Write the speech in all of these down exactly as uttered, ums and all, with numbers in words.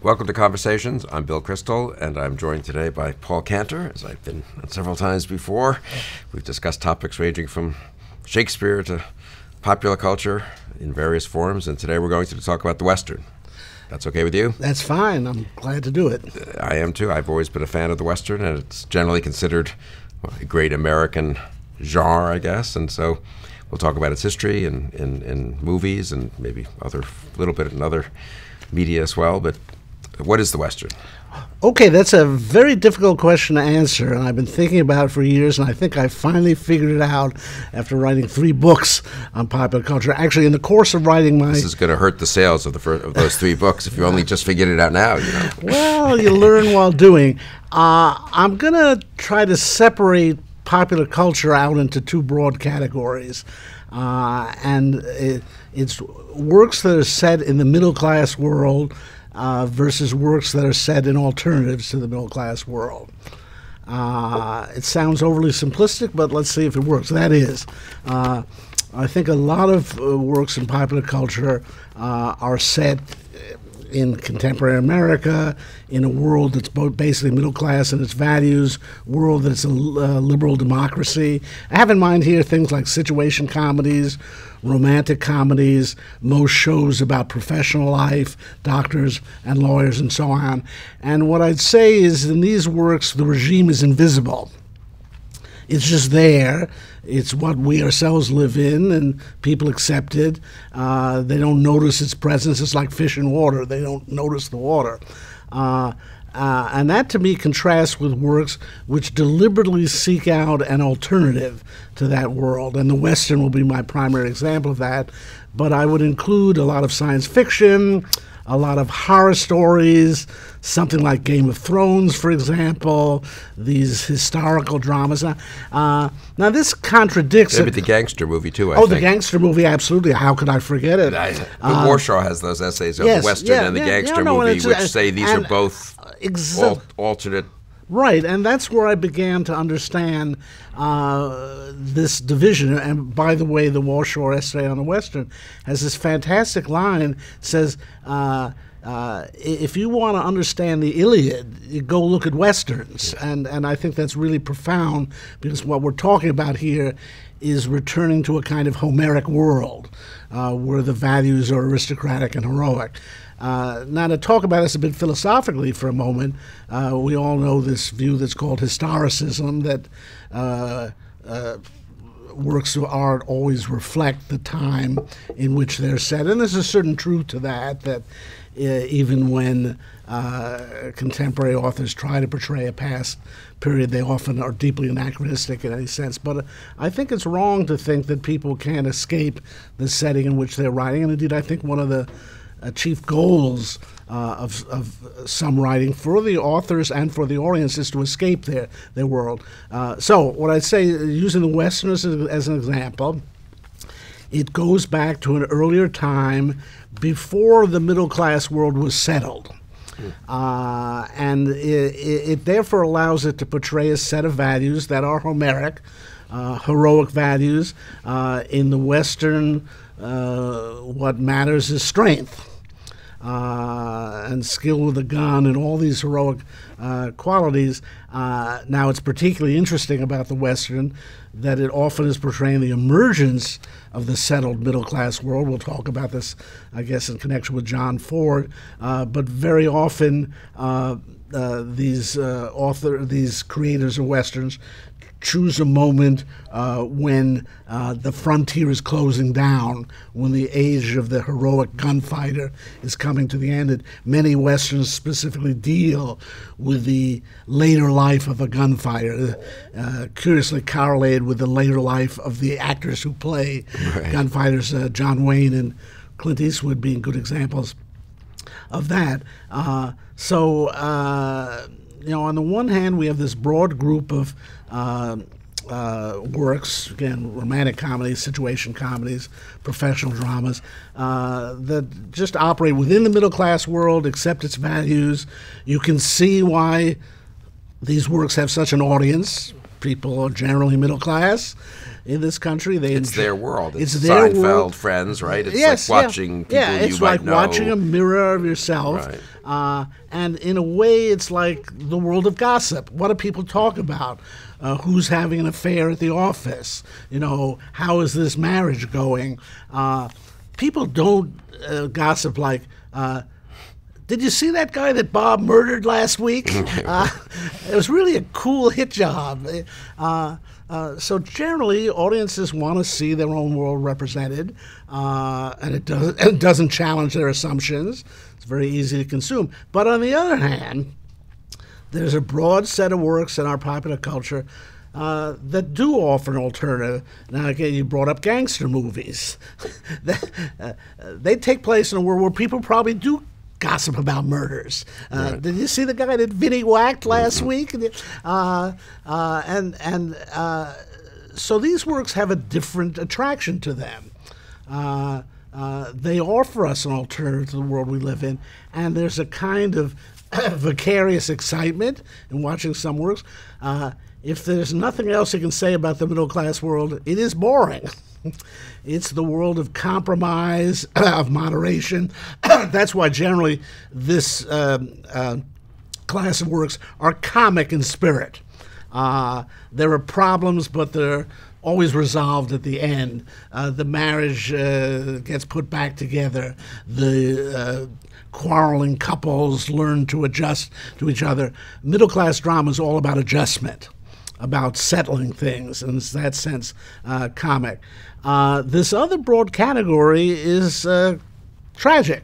Welcome to Conversations. I'm Bill Kristol, and I'm joined today by Paul Cantor, as I've been several times before. We've discussed topics ranging from Shakespeare to popular culture in various forms, and today we're going to talk about the Western. That's okay with you? That's fine. I'm glad to do it. I am too. I've always been a fan of the Western, and it's generally considered a great American genre, I guess, and so we'll talk about its history and in, in, in movies and maybe other little bit in other media as well, but what is the Western? Okay, that's a very difficult question to answer, and I've been thinking about it for years, and I think I finally figured it out after writing three books on popular culture. Actually, in the course of writing my... This is going to hurt the sales of the first, of those three books if you only just figured it out now, you know. Well, you learn while doing. Uh, I'm going to try to separate popular culture out into two broad categories. Uh, and it, it's works that are set in the middle-class world Uh, versus works that are set in alternatives to the middle-class world. Uh, it sounds overly simplistic, but let's see if it works. That is, uh, I think a lot of uh, works in popular culture uh, are set in contemporary America, in a world that's both basically middle-class in its values, world that's a uh, liberal democracy. I have in mind here things like situation comedies, romantic comedies, most shows about professional life, doctors and lawyers and so on. And what I'd say is in these works, the regime is invisible. It's just there. It's what we ourselves live in, and people accept it. Uh, they don't notice its presence. It's like fish in water. They don't notice the water. Uh, uh, and that, to me, contrasts with works which deliberately seek out an alternative to that world. And the Western will be my primary example of that. But I would include a lot of science fiction, a lot of horror stories, something like Game of Thrones, for example, these historical dramas. Uh, now, this contradicts... Maybe the gangster movie, too, I oh, think. Oh, the gangster movie, absolutely. How could I forget it? I, uh, Warshow has those essays of yes, the Western yeah, and the yeah, gangster yeah, no, movie, which uh, say these are both al alternate... Right, and that's where I began to understand uh, this division. And by the way, the Warshow essay on the Western has this fantastic line, says, uh, uh, if you want to understand the Iliad, you go look at Westerns. And, and I think that's really profound, because what we're talking about here is returning to a kind of Homeric world uh, where the values are aristocratic and heroic. Uh, now, to talk about this a bit philosophically for a moment, uh, we all know this view that's called historicism, that uh, uh, works of art always reflect the time in which they're set. And there's a certain truth to that, that uh, even when uh, contemporary authors try to portray a past period, they often are deeply anachronistic in any sense. But uh, I think it's wrong to think that people can't escape the setting in which they're writing. And indeed, I think one of the Uh, chief goals uh, of, of some writing for the authors and for the audience is to escape their, their world. Uh, so what I'd say, using the Westerners as, as an example, it goes back to an earlier time before the middle-class world was settled. Uh, and it, it, it therefore allows it to portray a set of values that are Homeric, uh, heroic values. Uh, in the Western, uh, what matters is strength uh, and skill with a gun and all these heroic uh, qualities. Uh, now, it's particularly interesting about the Western that it often is portraying the emergence of the settled middle-class world. We'll talk about this, I guess, in connection with John Ford, uh, but very often uh, uh, these uh, author, these creators of Westerns choose a moment uh, when uh, the frontier is closing down, when the age of the heroic gunfighter is coming to the end. And many Westerns specifically deal with the later life of a gunfighter, uh, curiously correlated with the later life of the actors who play right. gunfighters, uh, John Wayne and Clint Eastwood being good examples of that. Uh, so, uh, you know, on the one hand, we have this broad group of Uh, uh, works, again, romantic comedies, situation comedies, professional dramas, uh, that just operate within the middle-class world, accept its values. You can see why these works have such an audience. people are generally middle class in this country. They it's enjoy, their world. It's, it's their Seinfeld world. Friends, right? It's yes, like watching yeah. people yeah, you might like know. Yeah, it's like watching a mirror of yourself. Right. Uh, and in a way, it's like the world of gossip. What do people talk about? Uh, who's having an affair at the office? You know, how is this marriage going? Uh, people don't uh, gossip like... Uh, Did you see that guy that Bob murdered last week? Uh, it was really a cool hit job. Uh, uh, so generally, audiences want to see their own world represented, uh, and it doesn't, it doesn't challenge their assumptions. It's very easy to consume. But on the other hand, there's a broad set of works in our popular culture Uh, that do offer an alternative. Now, again, you brought up gangster movies. they, uh, they take place in a world where people probably do gossip about murders. Uh, right. Did you see the guy that Vinnie whacked last week? Uh, uh, and and uh, so these works have a different attraction to them. Uh, uh, they offer us an alternative to the world we live in, and there's a kind of vicarious excitement in watching some works. Uh, If there's nothing else you can say about the middle-class world, it is boring. It's the world of compromise, of moderation. That's why generally this um, uh, class of works are comic in spirit. Uh, there are problems, but they're always resolved at the end. Uh, the marriage uh, gets put back together. The uh, quarreling couples learn to adjust to each other. Middle-class drama is all about adjustment, about settling things, and in that sense, uh, comic. Uh, this other broad category is uh, tragic,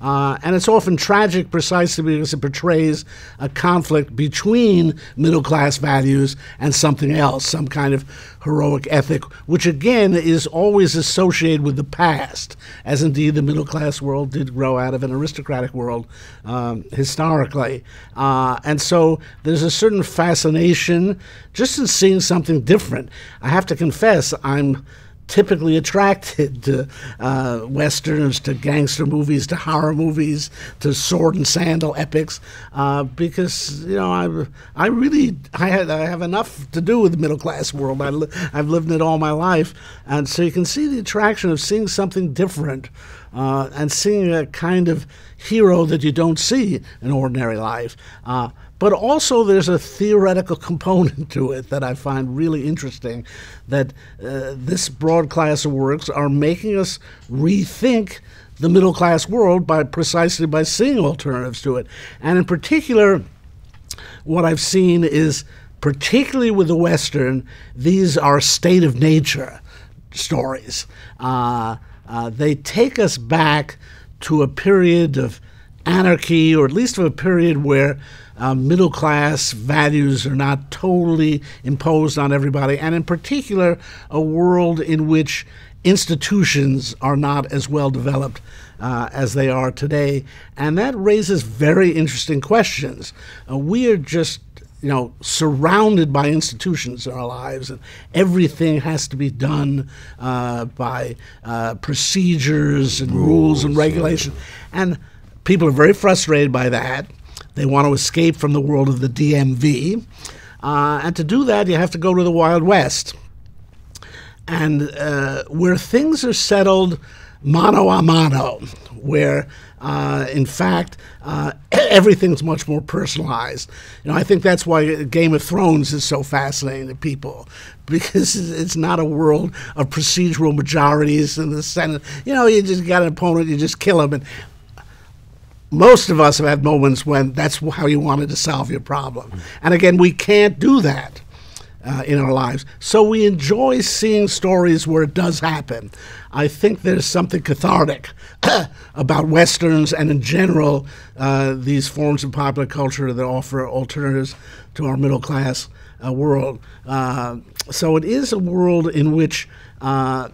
uh, and it's often tragic precisely because it portrays a conflict between middle-class values and something else, some kind of heroic ethic, which again is always associated with the past, as indeed the middle-class world did grow out of an aristocratic world um, historically. Uh, and so there's a certain fascination just in seeing something different. I have to confess, I'm typically attracted to uh, Westerns, to gangster movies, to horror movies, to sword and sandal epics, uh, because, you know, I, I really, I, had, I have enough to do with the middle-class world. I li I've lived in it all my life. And so you can see the attraction of seeing something different uh, and seeing a kind of hero that you don't see in ordinary life. Uh, But also there's a theoretical component to it that I find really interesting, that uh, this broad class of works are making us rethink the middle class world by precisely by seeing alternatives to it. And in particular, what I've seen is, particularly with the Western, these are state of nature stories. Uh, uh, they take us back to a period of anarchy, or at least of a period where Uh, middle-class values are not totally imposed on everybody, and in particular, a world in which institutions are not as well developed uh, as they are today. And that raises very interesting questions. Uh, we are just, you know, surrounded by institutions in our lives, and everything has to be done uh, by uh, procedures and rules, rules and regulations. Yeah. And people are very frustrated by that. They want to escape from the world of the D M V. Uh, and to do that, you have to go to the Wild West, and uh, where things are settled mano a mano, where, uh, in fact, uh, everything's much more personalized. You know, I think that's why Game of Thrones is so fascinating to people, because it's not a world of procedural majorities in the Senate. You know, you just got an opponent, you just kill him. And most of us have had moments when that's how you wanted to solve your problem. And again, we can't do that uh, in our lives. So we enjoy seeing stories where it does happen. I think there's something cathartic about Westerns and in general uh, these forms of popular culture that offer alternatives to our middle class uh, world. Uh, so it is a world in which uh,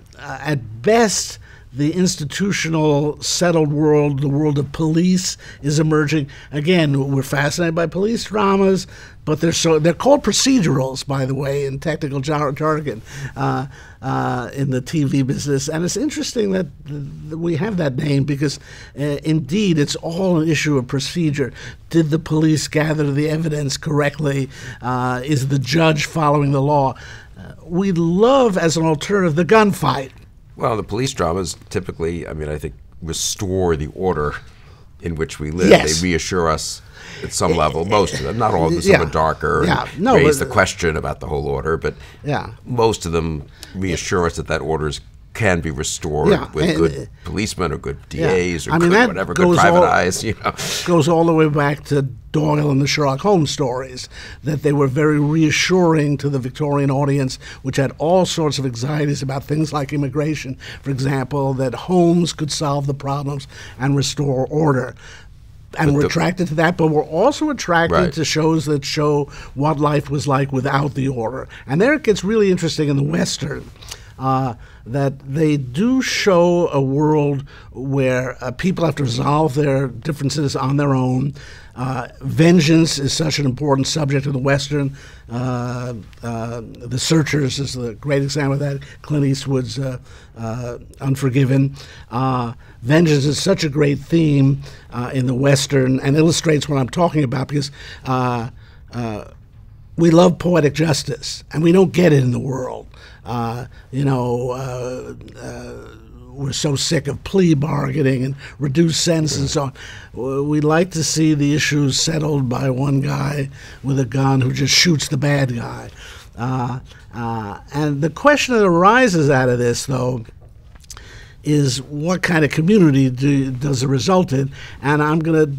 at best the institutional settled world, the world of police is emerging. Again, we're fascinated by police dramas, but they're so they're called procedurals, by the way, in technical jar jargon uh, uh, in the T V business. And it's interesting that we have that name because, uh, indeed, it's all an issue of procedure. Did the police gather the evidence correctly? Uh, is the judge following the law? Uh, we love, as an alternative, the gunfight. Well, the police dramas typically, I mean, I think, restore the order in which we live. Yes. They reassure us at some level, most of them. Not all of them, some yeah. are darker, yeah. and no, raise but, the question about the whole order, but yeah. most of them reassure yeah. us that that order is, can be restored yeah. with and, good policemen or good D As yeah. or I mean, good, whatever, good private all, eyes. You know. Goes all the way back to Doyle and the Sherlock Holmes stories, that they were very reassuring to the Victorian audience, which had all sorts of anxieties about things like immigration, for example, that Holmes could solve the problems and restore order. And but we're the, attracted to that, but we're also attracted right. to shows that show what life was like without the order. And there it gets really interesting in the Western. Uh, that they do show a world where uh, people have to resolve their differences on their own. Uh, vengeance is such an important subject in the Western. Uh, uh, the Searchers is a great example of that. Clint Eastwood's uh, uh, Unforgiven. Uh, vengeance is such a great theme uh, in the Western and illustrates what I'm talking about because uh, uh, we love poetic justice and we don't get it in the world. Uh, you know, uh, uh, we're so sick of plea bargaining and reduced sense and so on. We like to see the issues settled by one guy with a gun who just shoots the bad guy. Uh, uh, and the question that arises out of this, though, is what kind of community do, does it result in? And I'm going to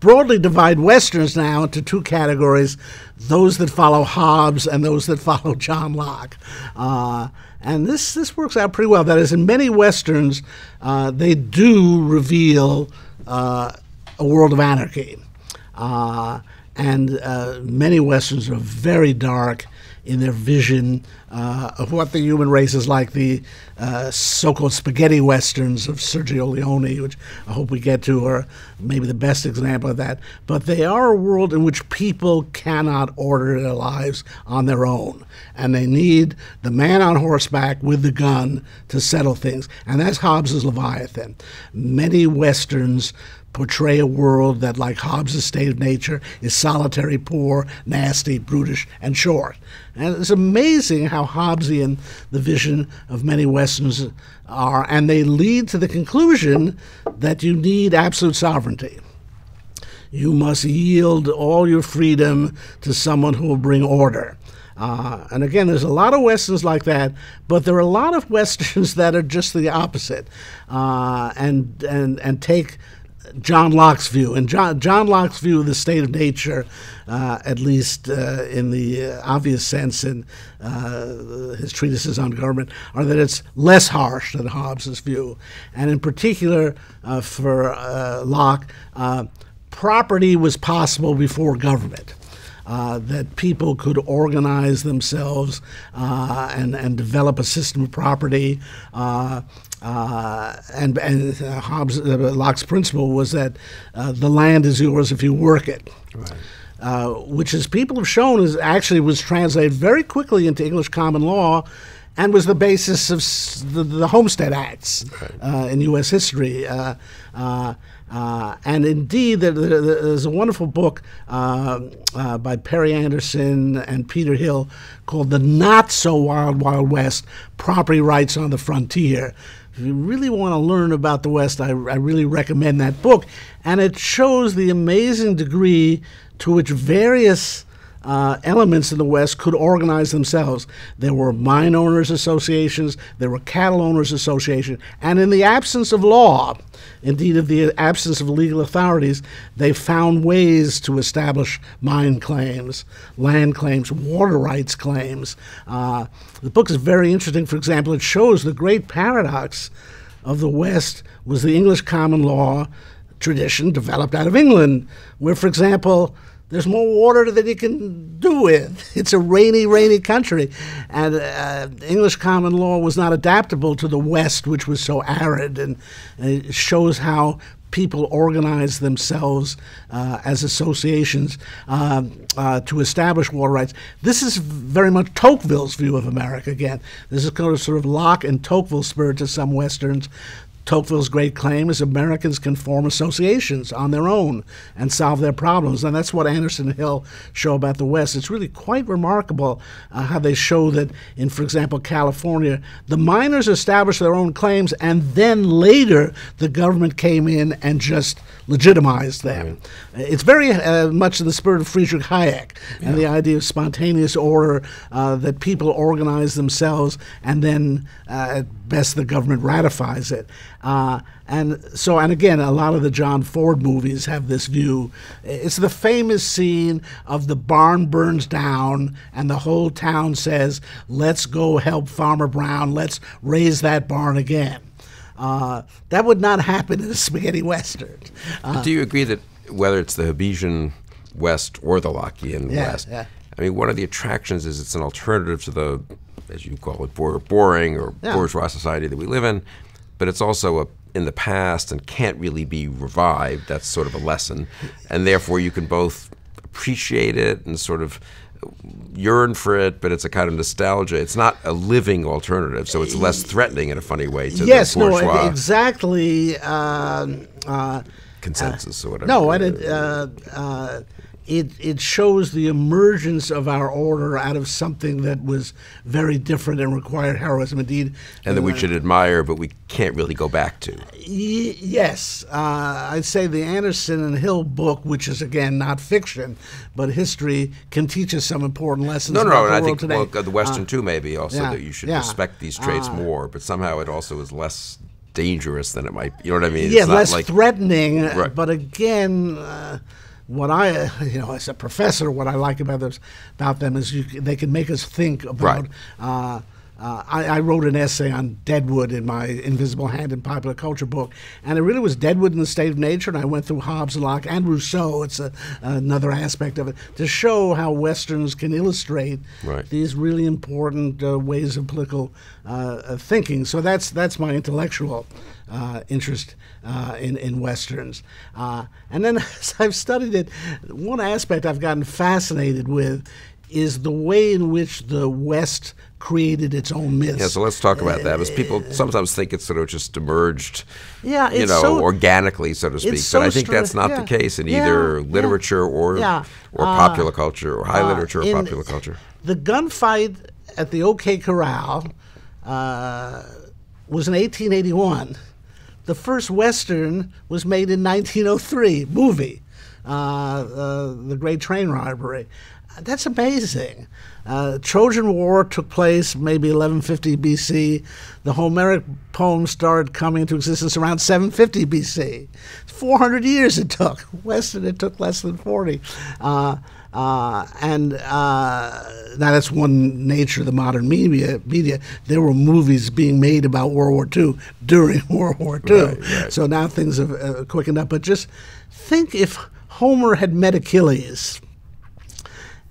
broadly divide Westerns now into two categories, those that follow Hobbes and those that follow John Locke. Uh, and this, this works out pretty well. That is, in many Westerns, uh, they do reveal uh, a world of anarchy. Uh, and uh, many Westerns are very dark in their vision uh, of what the human race is like, the uh, so-called spaghetti Westerns of Sergio Leone, which I hope we get to, are maybe the best example of that. But they are a world in which people cannot order their lives on their own. And they need the man on horseback with the gun to settle things. And that's Hobbes's Leviathan. Many Westerns portray a world that, like Hobbes' state of nature, is solitary, poor, nasty, brutish, and short. And it's amazing how Hobbesian the vision of many Westerns are, and they lead to the conclusion that you need absolute sovereignty. You must yield all your freedom to someone who will bring order. Uh, and again, there's a lot of Westerns like that, but there are a lot of Westerns that are just the opposite uh, and, and, and take John Locke's view. And John, John Locke's view of the state of nature, uh, at least uh, in the uh, obvious sense in uh, his treatises on government, are that it's less harsh than Hobbes's view. And in particular, uh, for uh, Locke, uh, property was possible before government. Uh, that people could organize themselves uh, and, and develop a system of property. Uh, uh, and and uh, Hobbes, uh, Locke's principle was that uh, the land is yours if you work it. Right. Uh, which, as people have shown, is actually was translated very quickly into English common law and was the basis of s the, the Homestead Acts right. uh, in U S history. Uh, uh, Uh, and indeed, there, there, there's a wonderful book uh, uh, by Perry Anderson and Peter Hill called The Not-So-Wild Wild West, Property Rights on the Frontier. If you really want to learn about the West, I, I really recommend that book. And it shows the amazing degree to which various Uh, elements in the West could organize themselves. There were mine owners associations, there were cattle owners associations, and in the absence of law, indeed of the absence of legal authorities, they found ways to establish mine claims, land claims, water rights claims. Uh, the book is very interesting. For example, it shows the great paradox of the West was the English common law tradition developed out of England, where, for example, There's more water than you can do with. It's a rainy, rainy country. And uh, English common law was not adaptable to the West, which was so arid. And, and it shows how people organize themselves uh, as associations uh, uh, to establish water rights. This is very much Tocqueville's view of America again. This is kind of sort of Locke and Tocqueville spirit to some Westerns. Tocqueville's great claim is Americans can form associations on their own and solve their problems. And that's what Anderson and Hill show about the West. It's really quite remarkable uh, how they show that in, for example, California, the miners established their own claims, and then later the government came in and just legitimized them. Right. It's very uh, much in the spirit of Friedrich Hayek and yeah. the idea of spontaneous order, uh, that people organize themselves and then uh, at best the government ratifies it. Uh, and so, and again, a lot of the John Ford movies have this view. It's the famous scene of the barn burns down and the whole town says, let's go help Farmer Brown, let's raise that barn again. Uh, that would not happen in a spaghetti western. Uh, do you agree that whether it's the Hobbesian West or the Lockean yeah, West, yeah. I mean, one of the attractions is it's an alternative to the, as you call it, boring or yeah. bourgeois society that we live in, but it's also a, in the past and can't really be revived. That's sort of a lesson. And therefore you can both appreciate it and sort of yearn for it, but it's a kind of nostalgia. It's not a living alternative, so it's less threatening in a funny way to yes, the bourgeois. Yes, no, exactly. Uh, uh, Consensus uh, or whatever. No, and it, uh, uh, it, it shows the emergence of our order out of something that was very different and required heroism indeed. And that uh, we should admire, but we can't really go back to. Y yes. Uh, I'd say the Anderson and Hill book, which is, again, not fiction, but history, can teach us some important lessons no, no, about no, the and world I think well, the Western, uh, too, maybe, also, yeah, that you should yeah. respect these traits uh, more, but somehow it also is less dangerous than it might be. You know what I mean? Yeah, it's less not like, threatening, right. But again... Uh, What I, you know, as a professor, what I like about them, about them is you, they can make us think about. Right. Uh, uh, I, I wrote an essay on Deadwood in my Invisible Hand in Popular Culture book, and it really was Deadwood in the State of Nature, and I went through Hobbes, Locke, and Rousseau. It's a, another aspect of it, to show how Westerns can illustrate right. these really important uh, ways of political uh, of thinking. So that's, that's my intellectual Uh, interest uh, in, in Westerns. Uh, and then as I've studied it, one aspect I've gotten fascinated with is the way in which the West created its own myths. Yeah, so let's talk about that. Because people sometimes think it's sort of just emerged, yeah, it's you know, so, organically, so to speak. So but I think that's not yeah. the case in yeah, either literature yeah, or, yeah. or uh, popular culture, or high uh, literature or popular culture. The gunfight at the OK Corral uh, was in eighteen eighty-one. The first Western was made in nineteen oh three, movie, uh, uh, The Great Train Robbery. That's amazing. Uh, Trojan War took place maybe eleven fifty B C. The Homeric poems started coming into existence around seven fifty B C. four hundred years it took. Western, it took less than forty. Uh, Uh, and uh, now that's one nature of the modern media. Media. There were movies being made about World War Two during World War Two. Right, right. So now things have uh, quickened up. But just think if Homer had met Achilles,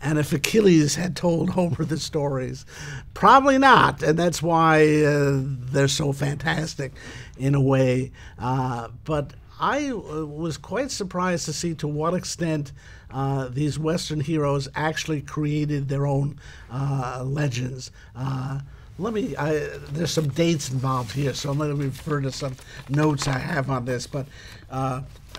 and if Achilles had told Homer the stories, probably not. And that's why uh, they're so fantastic in a way. Uh, but I uh, was quite surprised to see to what extent Uh, these Western heroes actually created their own uh, legends. Uh, let me, I, there's some dates involved here, so I'm going to refer to some notes I have on this. But uh,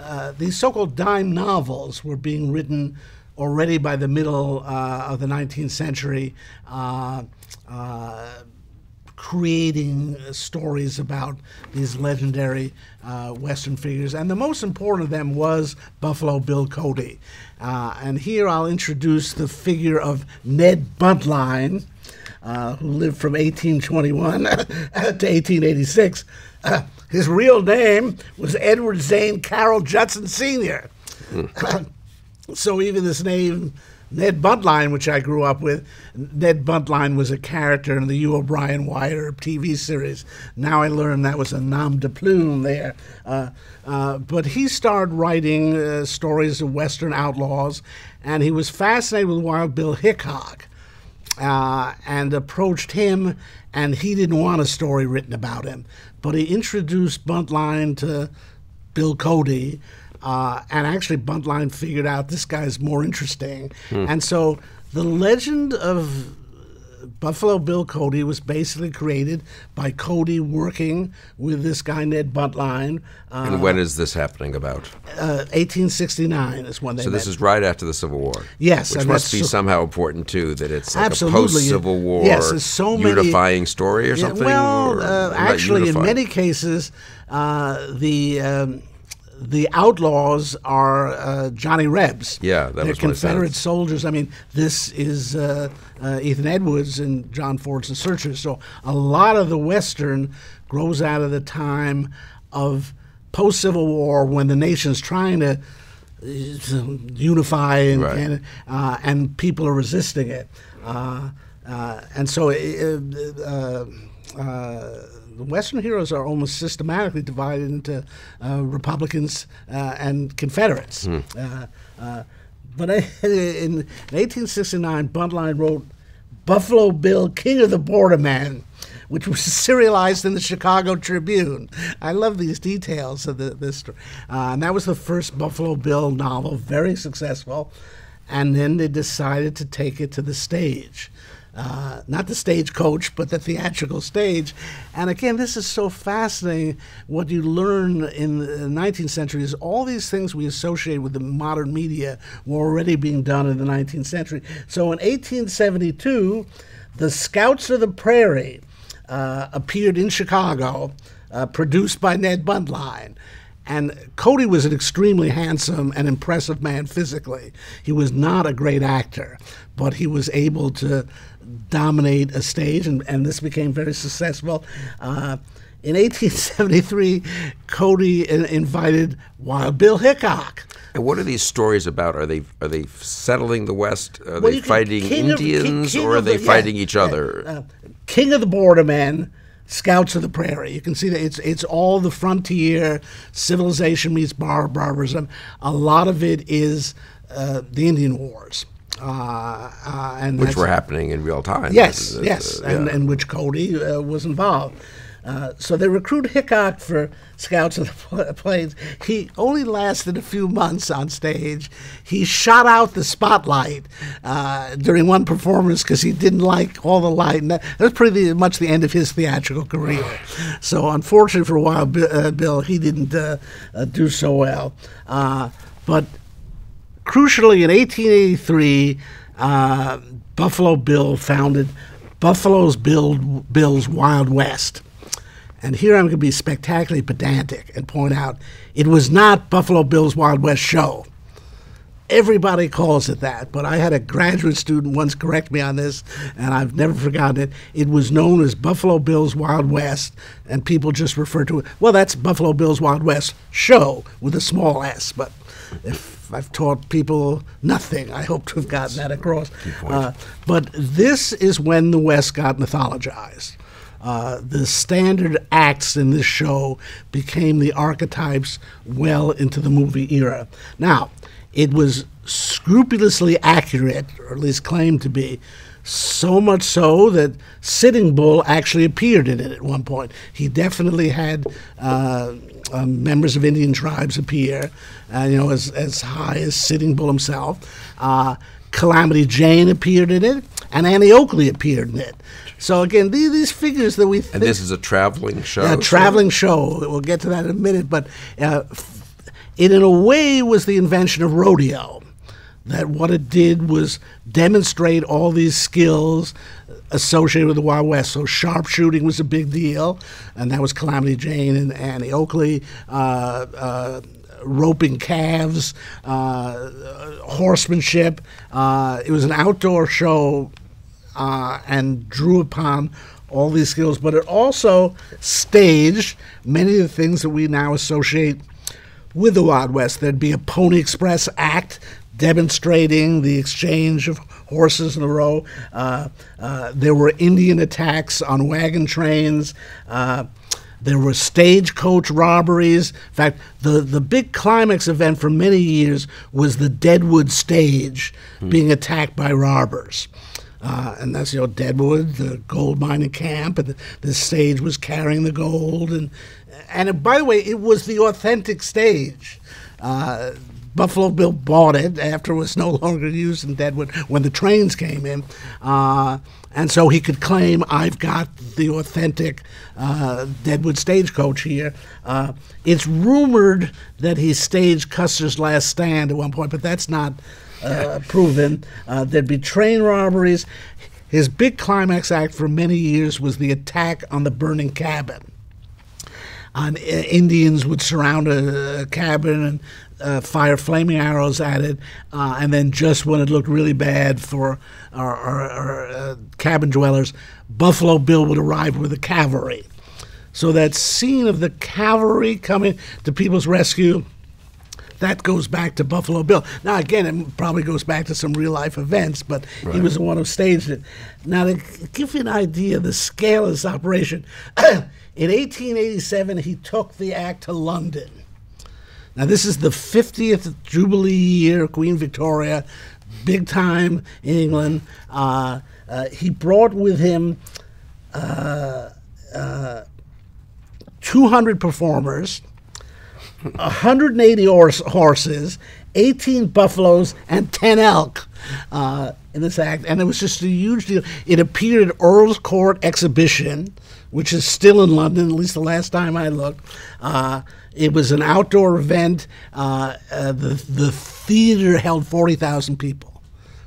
uh, these so-called dime novels were being written already by the middle uh, of the nineteenth century, uh, uh, creating uh, stories about these legendary uh, Western figures. And the most important of them was Buffalo Bill Cody. Uh, and here I'll introduce the figure of Ned Buntline, uh, who lived from eighteen twenty-one to eighteen eighty-six. Uh, his real name was Edward Zane Carroll Judson Senior Mm. So even this name Ned Buntline, which I grew up with. Ned Buntline was a character in the Hugh O'Brien Wyatt Earp T V series. Now I learned that was a nom de plume there. Uh, uh, but he started writing uh, stories of Western outlaws, and he was fascinated with Wild Bill Hickok uh, and approached him, and he didn't want a story written about him. But he introduced Buntline to Bill Cody, Uh, and actually Buntline figured out this guy's more interesting. Mm. And so the legend of Buffalo Bill Cody was basically created by Cody working with this guy, Ned Buntline. Uh, and when is this happening about? Uh, eighteen sixty-nine is when they So met. This is right after the Civil War. Yes. Which must be so somehow important, too, that it's like absolutely. a post-Civil War yes, so unifying many, story or yeah, something? Well, or, uh, actually, in many cases, uh, the... Um, The outlaws are uh, Johnny Rebs. Yeah, that They're was Confederate soldiers. I mean, this is uh, uh, Ethan Edwards and John Ford's The Searchers. So a lot of the Western grows out of the time of post-Civil War when the nation's trying to, uh, to unify and, right. and, uh, and people are resisting it. Uh, uh, and so... Uh, uh, uh, The Western heroes are almost systematically divided into uh, Republicans uh, and Confederates. Mm. Uh, uh, but I, in eighteen sixty-nine, Buntline wrote Buffalo Bill, King of the Border Man, which was serialized in the Chicago Tribune. I love these details of the, this story. Uh, and that was the first Buffalo Bill novel, very successful. And then they decided to take it to the stage. Uh, not the stagecoach, but the theatrical stage. And again, this is so fascinating. What you learn in the nineteenth century is all these things we associate with the modern media were already being done in the nineteenth century. So in eighteen seventy-two, the Scouts of the Prairie uh, appeared in Chicago, uh, produced by Ned Buntline. And Cody was an extremely handsome and impressive man physically. He was not a great actor, but he was able to dominate a stage, and, and this became very successful. Uh, in eighteen seventy-three, Cody in, invited Wild Bill Hickok. And what are these stories about? Are they are they settling the West? Are well, they fighting King Indians, of, or are they the, fighting yeah, each other? Uh, King of the Border Man, Scouts of the Prairie. You can see that it's it's all the frontier, civilization meets barbarism. A lot of it is uh, the Indian Wars, uh, uh, and which were happening in real time. Yes, it's, yes, uh, yeah. and, and which Cody uh, was involved. Uh, so they recruit Hickok for Scouts of the Plains. He only lasted a few months on stage. He shot out the spotlight uh, during one performance because he didn't like all the light. And that, that was pretty much the end of his theatrical career. So unfortunately for Wild Bill, uh, Bill he didn't uh, uh, do so well. Uh, but crucially, in eighteen eighty-three, uh, Buffalo Bill founded Buffalo's Bill, Bill's Wild West. And here I'm going to be spectacularly pedantic and point out it was not Buffalo Bill's Wild West Show. Everybody calls it that, but I had a graduate student once correct me on this, and I've never forgotten it. It was known as Buffalo Bill's Wild West, and people just refer to it, well, that's Buffalo Bill's Wild West Show with a small s, but if I've taught people nothing, I hope to have gotten that across. Uh, but this is when the West got mythologized. Uh, the standard acts in this show became the archetypes well into the movie era. Now, it was scrupulously accurate, or at least claimed to be, so much so that Sitting Bull actually appeared in it at one point. He definitely had uh, uh, members of Indian tribes appear, uh, you know, as, as high as Sitting Bull himself. Uh, Calamity Jane appeared in it, and Annie Oakley appeared in it. So again, these, these figures that we think... And this is a traveling show. A traveling show. We'll get to that in a minute, but uh, it in a way was the invention of rodeo, that what it did was demonstrate all these skills associated with the Wild West. So sharpshooting was a big deal, and that was Calamity Jane and Annie Oakley. Uh, uh, roping calves, uh, horsemanship. Uh, it was an outdoor show uh, and drew upon all these skills, but it also staged many of the things that we now associate with the Wild West. There'd be a Pony Express act demonstrating the exchange of horses in a row. Uh, uh, there were Indian attacks on wagon trains. Uh, there were stagecoach robberies. In fact, the, the big climax event for many years was the Deadwood stage hmm. being attacked by robbers. Uh, and that's, you know, Deadwood, the gold mining camp, and the, the stage was carrying the gold. And, and it, by the way, it was the authentic stage. Uh, Buffalo Bill bought it after it was no longer used in Deadwood when the trains came in. Uh, and so he could claim, I've got the authentic uh, Deadwood stagecoach here. Uh, it's rumored that he staged Custer's Last Stand at one point, but that's not uh, proven. Uh, there'd be train robberies. His big climax act for many years was the attack on the burning cabin. Um, Indians would surround a, a cabin and Uh, fire flaming arrows at it, uh, and then just when it looked really bad for our, our, our uh, cabin dwellers, Buffalo Bill would arrive with the cavalry. So that scene of the cavalry coming to people's rescue, that goes back to Buffalo Bill. Now, again, it probably goes back to some real-life events, but right. he was the one who staged it. Now, to give you an idea of the scale of this operation, in eighteen eighty-seven, he took the act to London. Now, this is the fiftieth Jubilee year, Queen Victoria, big time in England. Uh, uh, he brought with him uh, uh, two hundred performers, one hundred eighty horses, eighteen buffaloes, and ten elk uh, in this act. And it was just a huge deal. It appeared at Earl's Court Exhibition, which is still in London, at least the last time I looked. Uh, it was an outdoor event. Uh, uh, the, the theater held forty thousand people.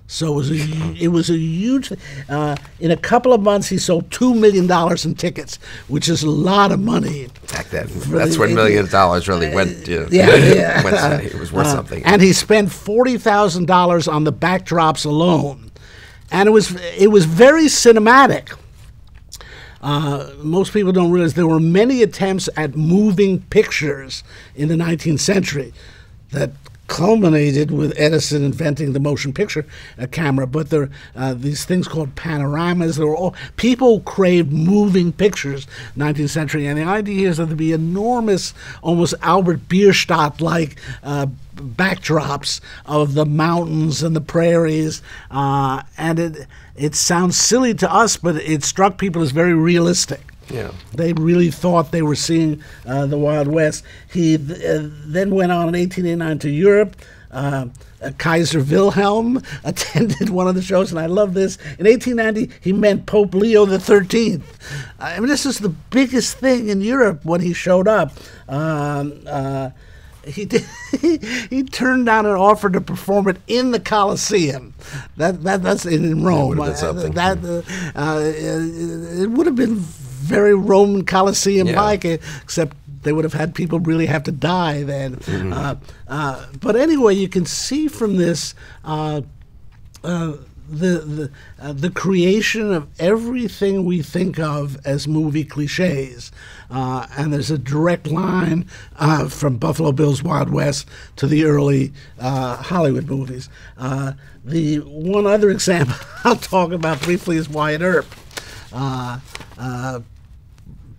So it was a, it was a huge thing. Uh, in a couple of months, he sold two million dollars in tickets, which is a lot of money. Back then, that's the, when million dollars really uh, went to. Yeah, yeah. went to, it was worth uh, something. And he spent forty thousand dollars on the backdrops alone. And it was, it was very cinematic. Uh, most people don't realize there were many attempts at moving pictures in the nineteenth century that culminated with Edison inventing the motion picture uh, camera. But there uh, these things called panoramas. There were all, people craved moving pictures, nineteenth century. And the idea is that there'd be enormous, almost Albert Bierstadt-like uh, backdrops of the mountains and the prairies. Uh, and it, it sounds silly to us, but it struck people as very realistic. Yeah. They really thought they were seeing uh, the Wild West. He th uh, then went on in eighteen eighty-nine to Europe. Uh, uh, Kaiser Wilhelm attended one of the shows, and I love this. In eighteen ninety, he met Pope Leo the thirteenth. I mean, this is the biggest thing in Europe when he showed up. Um, uh, He, did, he he turned down an offer to perform it in the Colosseum. That that that's in Rome. That, that uh, uh, it would have been very Roman Colosseum-like, yeah. except they would have had people really have to die then. Mm-hmm. uh, uh, but anyway, you can see from this uh, uh, the the uh, the creation of everything we think of as movie cliches. Uh, and there's a direct line uh, from Buffalo Bill's Wild West to the early uh, Hollywood movies. Uh, the one other example I'll talk about briefly is Wyatt Earp, uh, uh,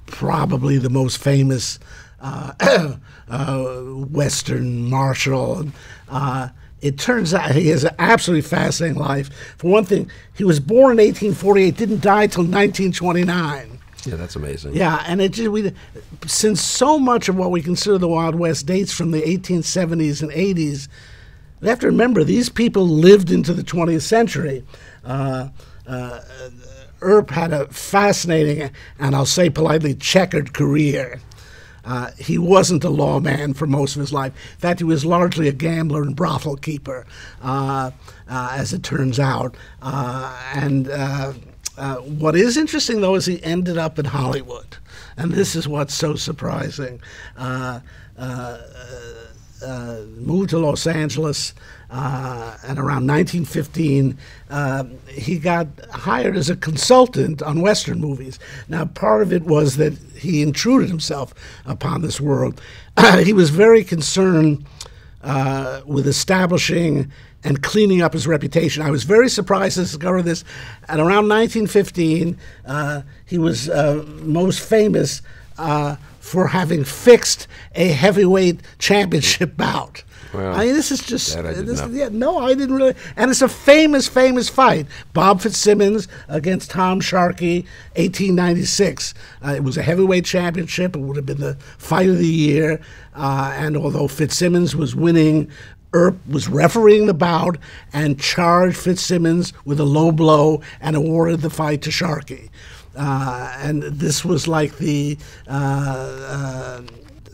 probably the most famous uh, uh, Western martial. Uh, it turns out he has an absolutely fascinating life. For one thing, he was born in eighteen forty-eight, didn't die till nineteen twenty-nine. Yeah, that's amazing. Yeah, and it just, we, since so much of what we consider the Wild West dates from the eighteen seventies and eighties, we have to remember these people lived into the twentieth century. Uh, uh, Earp had a fascinating, and I'll say politely, checkered career. Uh, he wasn't a lawman for most of his life. In fact, he was largely a gambler and brothel keeper, uh, uh, as it turns out. Uh, and... Uh, Uh, what is interesting, though, is he ended up in Hollywood, and this is what's so surprising. Uh, uh, uh, moved to Los Angeles, Uh, and around nineteen fifteen, uh, he got hired as a consultant on Western movies. Now, part of it was that he intruded himself upon this world. He was very concerned uh, with establishing and cleaning up his reputation. I was very surprised to discover this. At around nineteen fifteen, uh, he was uh, most famous uh, for having fixed a heavyweight championship bout. Well, I mean, this is just I this, yeah, no, I didn't really. And it's a famous, famous fight: Bob Fitzsimmons against Tom Sharkey, eighteen ninety-six. Uh, it was a heavyweight championship. It would have been the fight of the year. Uh, and although Fitzsimmons was winning, Earp was refereeing the bout and charged Fitzsimmons with a low blow and awarded the fight to Sharkey. Uh, and this was like the. Uh, uh,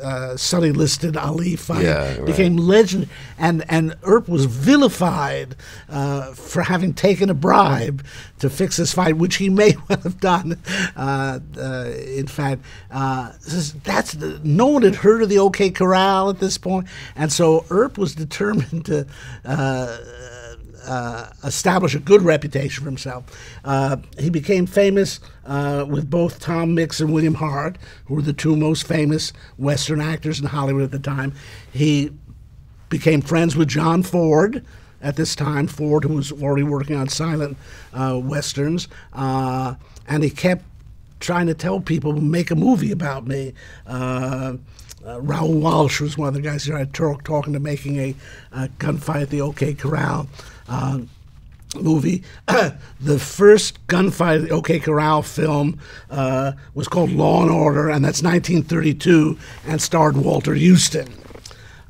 Uh, Sonny Liston Ali fight, yeah, right. Became legend, and and Earp was vilified uh, for having taken a bribe to fix this fight, which he may well have done. Uh, uh, in fact, uh, is, that's the, no one had heard of the OK Corral at this point, and so Earp was determined to uh, uh, establish a good reputation for himself. Uh, he became famous. Uh, with both Tom Mix and William Hart, who were the two most famous Western actors in Hollywood at the time. He became friends with John Ford at this time, Ford, who was already working on silent uh, Westerns, uh, and he kept trying to tell people, make a movie about me. Uh, Uh, Raoul Walsh was one of the guys who I talked talking to making a uh, gunfight at the OK Corral. Uh, movie. The first gunfight, the OK Corral film, uh, was called Law and Order, and that's nineteen thirty-two, and starred Walter Houston.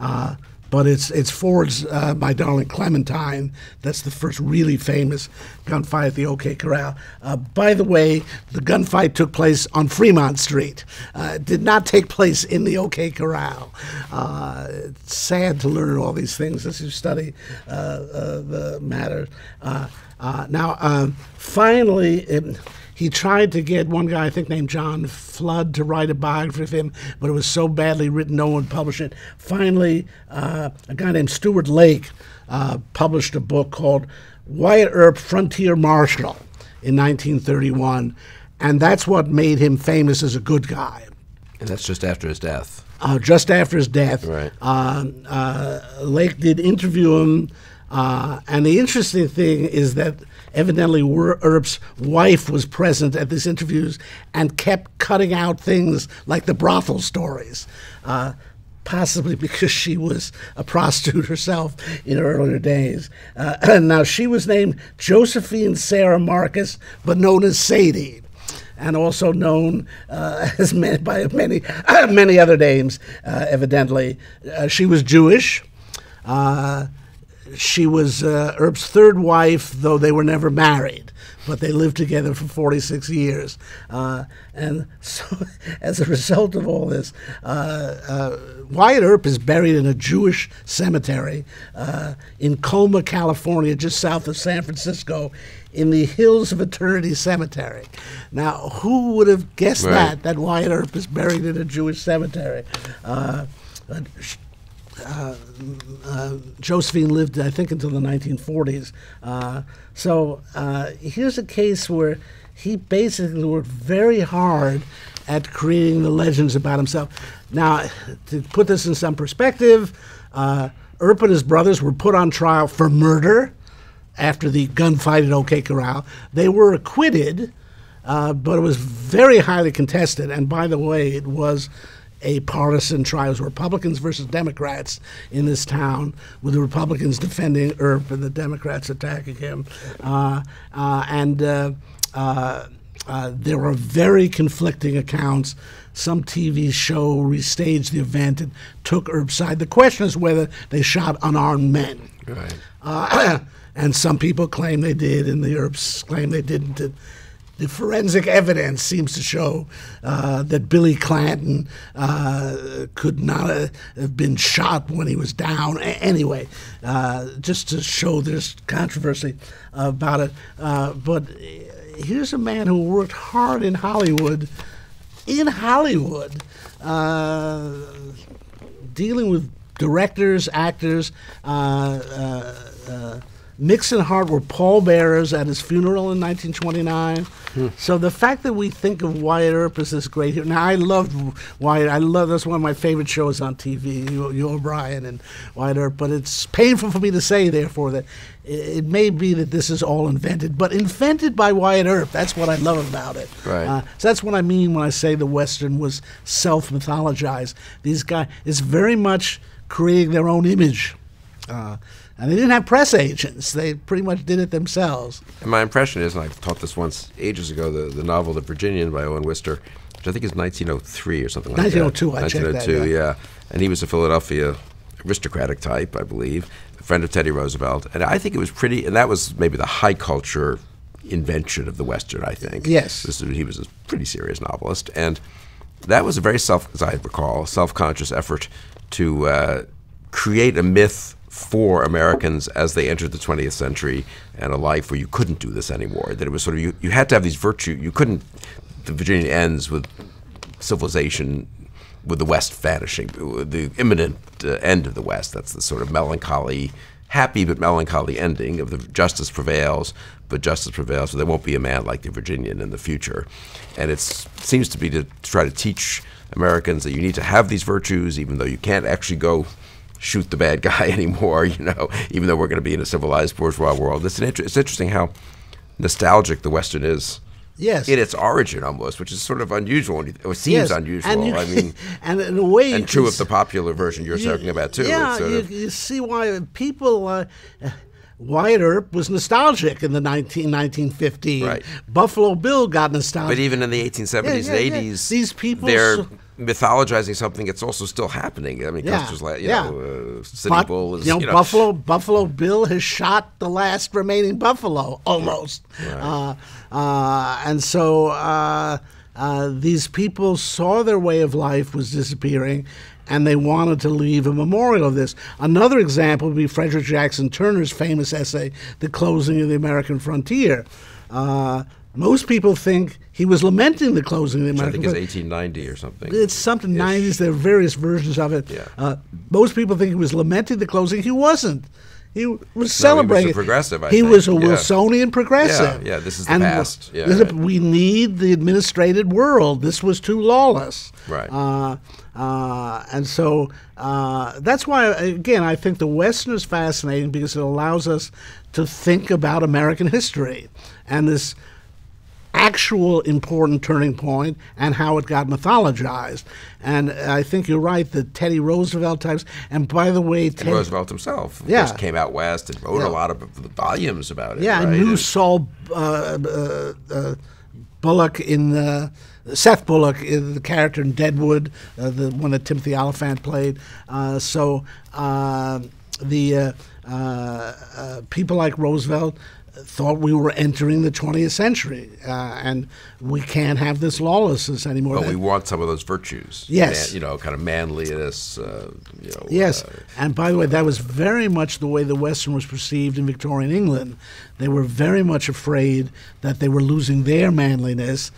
Uh, but it's it's Ford's uh, My Darling Clementine that's the first really famous gunfight at the OK Corral. Uh, by the way, the gunfight took place on Fremont Street. Uh, it did not take place in the OK Corral. Uh, it's sad to learn all these things as you study uh, uh, the matter. Uh, uh, now, uh, finally, it, he tried to get one guy, I think, named John Flood to write a biography of him, but it was so badly written, no one published it. Finally, uh, a guy named Stuart Lake uh, published a book called Wyatt Earp, Frontier Marshal, in nineteen thirty-one, and that's what made him famous as a good guy. And that's just after his death. Uh, just after his death. Right. Uh, uh, Lake did interview him, uh, and the interesting thing is that evidently, Earp's wife was present at these interviews and kept cutting out things like the brothel stories, uh, possibly because she was a prostitute herself in her earlier days. Uh, now, she was named Josephine Sarah Marcus, but known as Sadie, and also known uh, as many, by many, uh, many other names, uh, evidently. Uh, she was Jewish. Uh, She was uh, Earp's third wife, though they were never married, but they lived together for forty-six years. Uh, and so, as a result of all this, uh, uh, Wyatt Earp is buried in a Jewish cemetery uh, in Colma, California, just south of San Francisco, in the Hills of Eternity Cemetery. Now, who would have guessed right. that, that Wyatt Earp is buried in a Jewish cemetery? Uh, Uh, uh, Josephine lived, I think, until the nineteen forties. Uh, so uh, here's a case where he basically worked very hard at creating the legends about himself. Now, to put this in some perspective, uh, Earp and his brothers were put on trial for murder after the gunfight at OK Corral. They were acquitted, uh, but it was very highly contested. And by the way, it was a partisan trial. Republicans versus Democrats in this town, with the Republicans defending Earp and the Democrats attacking him. Uh, uh, and uh, uh, uh, there were very conflicting accounts. Some T V show restaged the event and took Earp's side. The question is whether they shot unarmed men. Right. Uh, and some people claim they did, and the Earps claim they didn't. The forensic evidence seems to show uh, that Billy Clanton uh, could not uh, have been shot when he was down. A anyway, uh, just to show there's controversy about it. Uh, but here's a man who worked hard in Hollywood, in Hollywood, uh, dealing with directors, actors. Uh, uh, uh, Nix and Hart were pallbearers at his funeral in nineteen twenty-nine. Hmm. So the fact that we think of Wyatt Earp as this great hero. Now, I loved Wyatt. I love that's one of my favorite shows on T V, you, you O'Brien and Wyatt Earp. But it's painful for me to say, therefore, that it, it may be that this is all invented, but invented by Wyatt Earp. That's what I love about it. Right. Uh, so that's what I mean when I say the Western was self-mythologized. These guys, it's very much creating their own image. Uh, And they didn't have press agents. They pretty much did it themselves. And my impression is, and I've taught this once ages ago, the, the novel The Virginian by Owen Wister, which I think is nineteen oh three or something like that. nineteen oh two, I checked that. nineteen oh two, yeah. And he was a Philadelphia aristocratic type, I believe, a friend of Teddy Roosevelt. And I think it was pretty, and that was maybe the high culture invention of the Western, I think. Yes. This, he was a pretty serious novelist. And that was a very self, as I recall, self-conscious effort to uh, create a myth for Americans as they entered the twentieth century and a life where you couldn't do this anymore. That it was sort of, you, you had to have these virtues, you couldn't, the Virginian ends with civilization, with the West vanishing, the imminent uh, end of the West. That's the sort of melancholy, happy but melancholy ending of the justice prevails, but justice prevails, so there won't be a man like the Virginian in the future. And it seems to be to try to teach Americans that you need to have these virtues, even though you can't actually go shoot the bad guy anymore, you know, even though we're going to be in a civilized bourgeois world. It's, an inter it's interesting how nostalgic the Western is. Yes. In its origin, almost, which is sort of unusual. It seems yes. unusual. And you, I mean, and in a way, and true of the popular version you're you, talking about too. Yeah, it's sort you, of you see why people. Uh, Wyatt Earp was nostalgic in the nineteen fifties. Right. Buffalo Bill got nostalgic. But even in the eighteen seventies yeah, yeah, and eighties, yeah. These people they're mythologizing something that's also still happening. I mean, yeah, Custer's, like, you yeah. know, uh, Sitting Bull is, you know, you know, Buffalo Buffalo Bill has shot the last remaining buffalo almost, right. uh, uh, and so uh, uh, these people saw their way of life was disappearing. And they wanted to leave a memorial of this. Another example would be Frederick Jackson Turner's famous essay, The Closing of the American Frontier. Uh, most people think he was lamenting the closing of the American Frontier. I think it's eighteen ninety or something. It's something nineties, there are various versions of it. Yeah. Uh, most people think he was lamenting the closing. He wasn't. He was no, celebrating. He was a progressive, I He think. was a yeah. Wilsonian progressive. Yeah, yeah, this is the and past. Yeah, this right. is, we need the administrated world. This was too lawless. Right. Uh, uh, and so uh, that's why, again, I think the Western is fascinating because it allows us to think about American history and this actual important turning point and how it got mythologized. And I think you're right, the Teddy Roosevelt types, and by the way... Teddy, Roosevelt himself yeah. just came out West and wrote yeah. a lot of volumes about it. Yeah, right? And who saw uh, uh, uh, Bullock in the... Seth Bullock is the character in Deadwood, uh, the one that Timothy Oliphant played. Uh, so uh, the uh, uh, uh, people like Roosevelt thought we were entering the twentieth century, uh, and we can't have this lawlessness anymore. But we want some of those virtues. Yes. Man, you know, kind of manliness. Uh, you know, yes. Uh, and by the way, that was very much the way the Western was perceived in Victorian England. They were very much afraid that they were losing their manliness.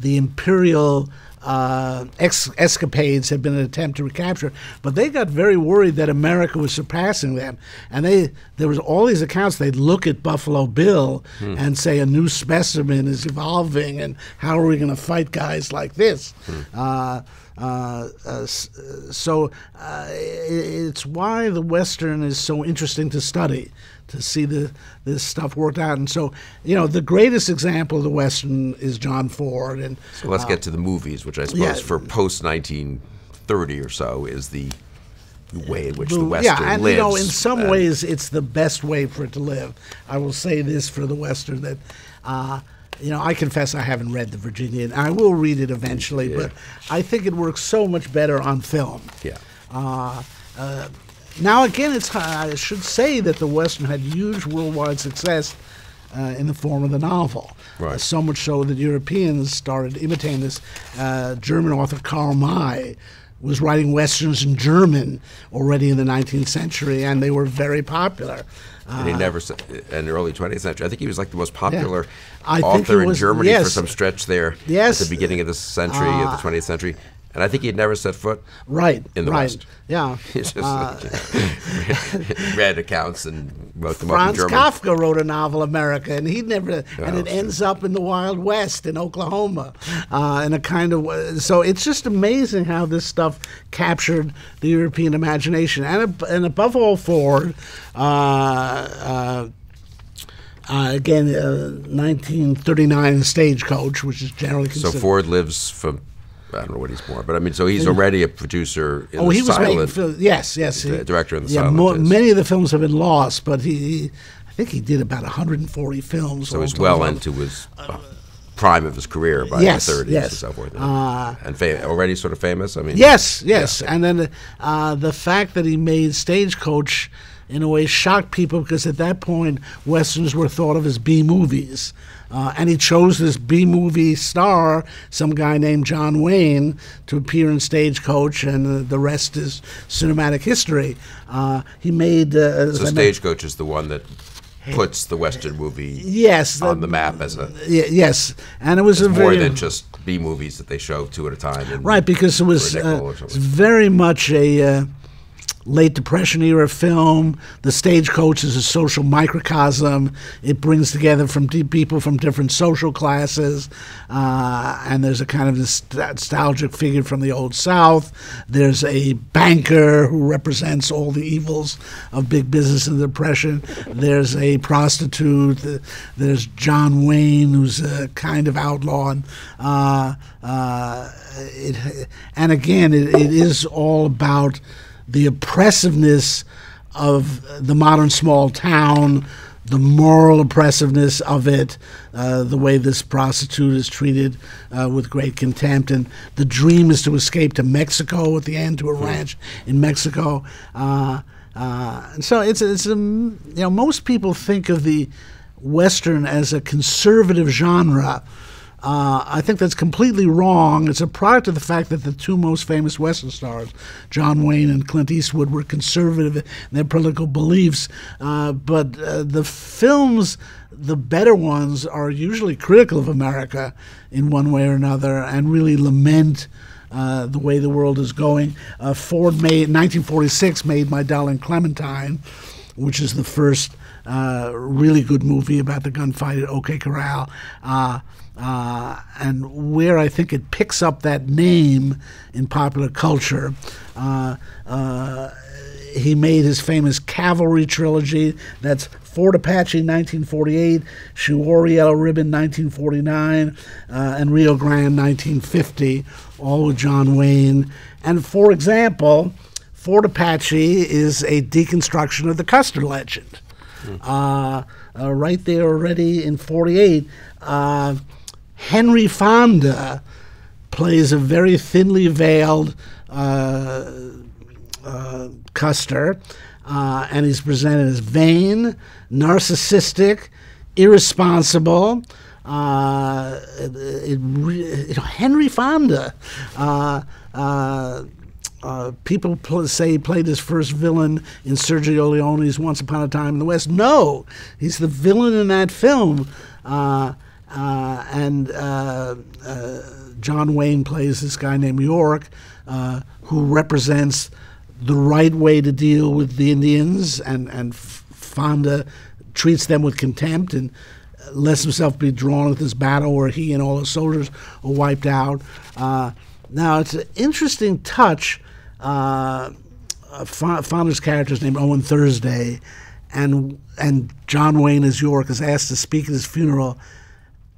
The imperial uh, ex escapades had been an attempt to recapture, but they got very worried that America was surpassing them. And they there was all these accounts, they'd look at Buffalo Bill hmm. and say a new specimen is evolving and how are we gonna fight guys like this? Hmm. Uh, uh, uh, so uh, it's why the Western is so interesting to study. To see the, this stuff worked out. And so, you know, the greatest example of the Western is John Ford. And so let's uh, get to the movies, which I suppose yeah, for post nineteen thirty or so is the way in which the, the Western yeah, and, lives. You know, in some and ways, it's the best way for it to live. I will say this for the Western, that, uh, you know, I confess I haven't read The Virginian. I will read it eventually, yeah. but I think it works so much better on film. Yeah. Uh, uh, Now again, it's, I should say that the Western had huge worldwide success uh, in the form of the novel. Right. Uh, so much so that Europeans started imitating this. Uh, German author Karl May was writing Westerns in German already in the nineteenth century, and they were very popular. Uh, and he never, in the early twentieth century, I think he was like the most popular yeah. author in was, Germany yes, for some stretch there yes, at the beginning of the century, uh, of the twentieth century. And I think he'd never set foot right, in the right. West. Yeah. He just uh, read, read accounts and wrote them Franz up in German. Kafka wrote a novel, America, and he'd never, oh, and it sure. ends up in the Wild West in Oklahoma, uh, in a kind of, so it's just amazing how this stuff captured the European imagination. And, and above all, Ford, uh, uh, Uh, again, uh, nineteen thirty-nine Stagecoach, which is generally considered. So Ford lives from, I don't know what he's born, but I mean, so he's already a producer in oh, the he silent. Was making, yes, yes. He, director in the yeah, silent. More, many of the films have been lost, but he, he, I think he did about one hundred forty films. So he's well into his uh, prime of his career by yes, the thirties yes. and so forth. Uh, and fam already sort of famous, I mean. Yes, yes. Yeah. And then uh, the fact that he made Stagecoach in a way shocked people, because at that point Westerns were thought of as B movies. Uh, and he chose this B movie star, some guy named John Wayne, to appear in Stagecoach, and uh, the rest is cinematic history. Uh, he made... Uh, so Stagecoach is the one that puts the Western movie yes, on the, the map as a... Yes, and it was a very... more than just B movies that they show two at a time. Right, because it was uh, very much a... Uh, late Depression era film. The Stagecoach is a social microcosm. It brings together from people from different social classes, uh, and there's a kind of nostalgic figure from the Old South. There's a banker who represents all the evils of big business and the Depression. There's a prostitute. There's John Wayne, who's a kind of outlaw. And, uh, uh, it, and again, it, it is all about the oppressiveness of the modern small town, the moral oppressiveness of it, uh, the way this prostitute is treated uh, with great contempt. And the dream is to escape to Mexico at the end, to a ranch in Mexico. Uh, uh, and so it's, it's um, you know, most people think of the Western as a conservative genre. Uh, I think that's completely wrong. It's a product of the fact that the two most famous Western stars, John Wayne and Clint Eastwood, were conservative in their political beliefs. Uh, but uh, the films, the better ones, are usually critical of America in one way or another and really lament Uh, the way the world is going. Uh, Ford made, nineteen forty-six, made My Darling Clementine, which is the first uh, really good movie about the gunfight at OK Corral. Uh, uh, and where I think it picks up that name in popular culture, uh, uh, he made his famous Cavalry trilogy. That's Ford Apache nineteen forty-eight, She Wore a Yellow Ribbon nineteen forty-nine, uh, and Rio Grande nineteen fifty, all with John Wayne. And for example, Ford Apache is a deconstruction of the Custer legend. Mm. Uh, uh, right there already in forty-eight, uh, Henry Fonda plays a very thinly veiled uh, uh, Custer, uh, and he's presented as vain, narcissistic, irresponsible. Uh, it, it re you know, Henry Fonda. Uh, uh, Uh, people pl say he played his first villain in Sergio Leone's Once Upon a Time in the West. No, he's the villain in that film. Uh, uh, and uh, uh, John Wayne plays this guy named York, uh, who represents the right way to deal with the Indians, and, and Fonda treats them with contempt and lets himself be drawn with this battle where he and all his soldiers are wiped out. Uh, now, it's an interesting touch. Uh, Fonda's character is named Owen Thursday, and and John Wayne as York is asked to speak at his funeral,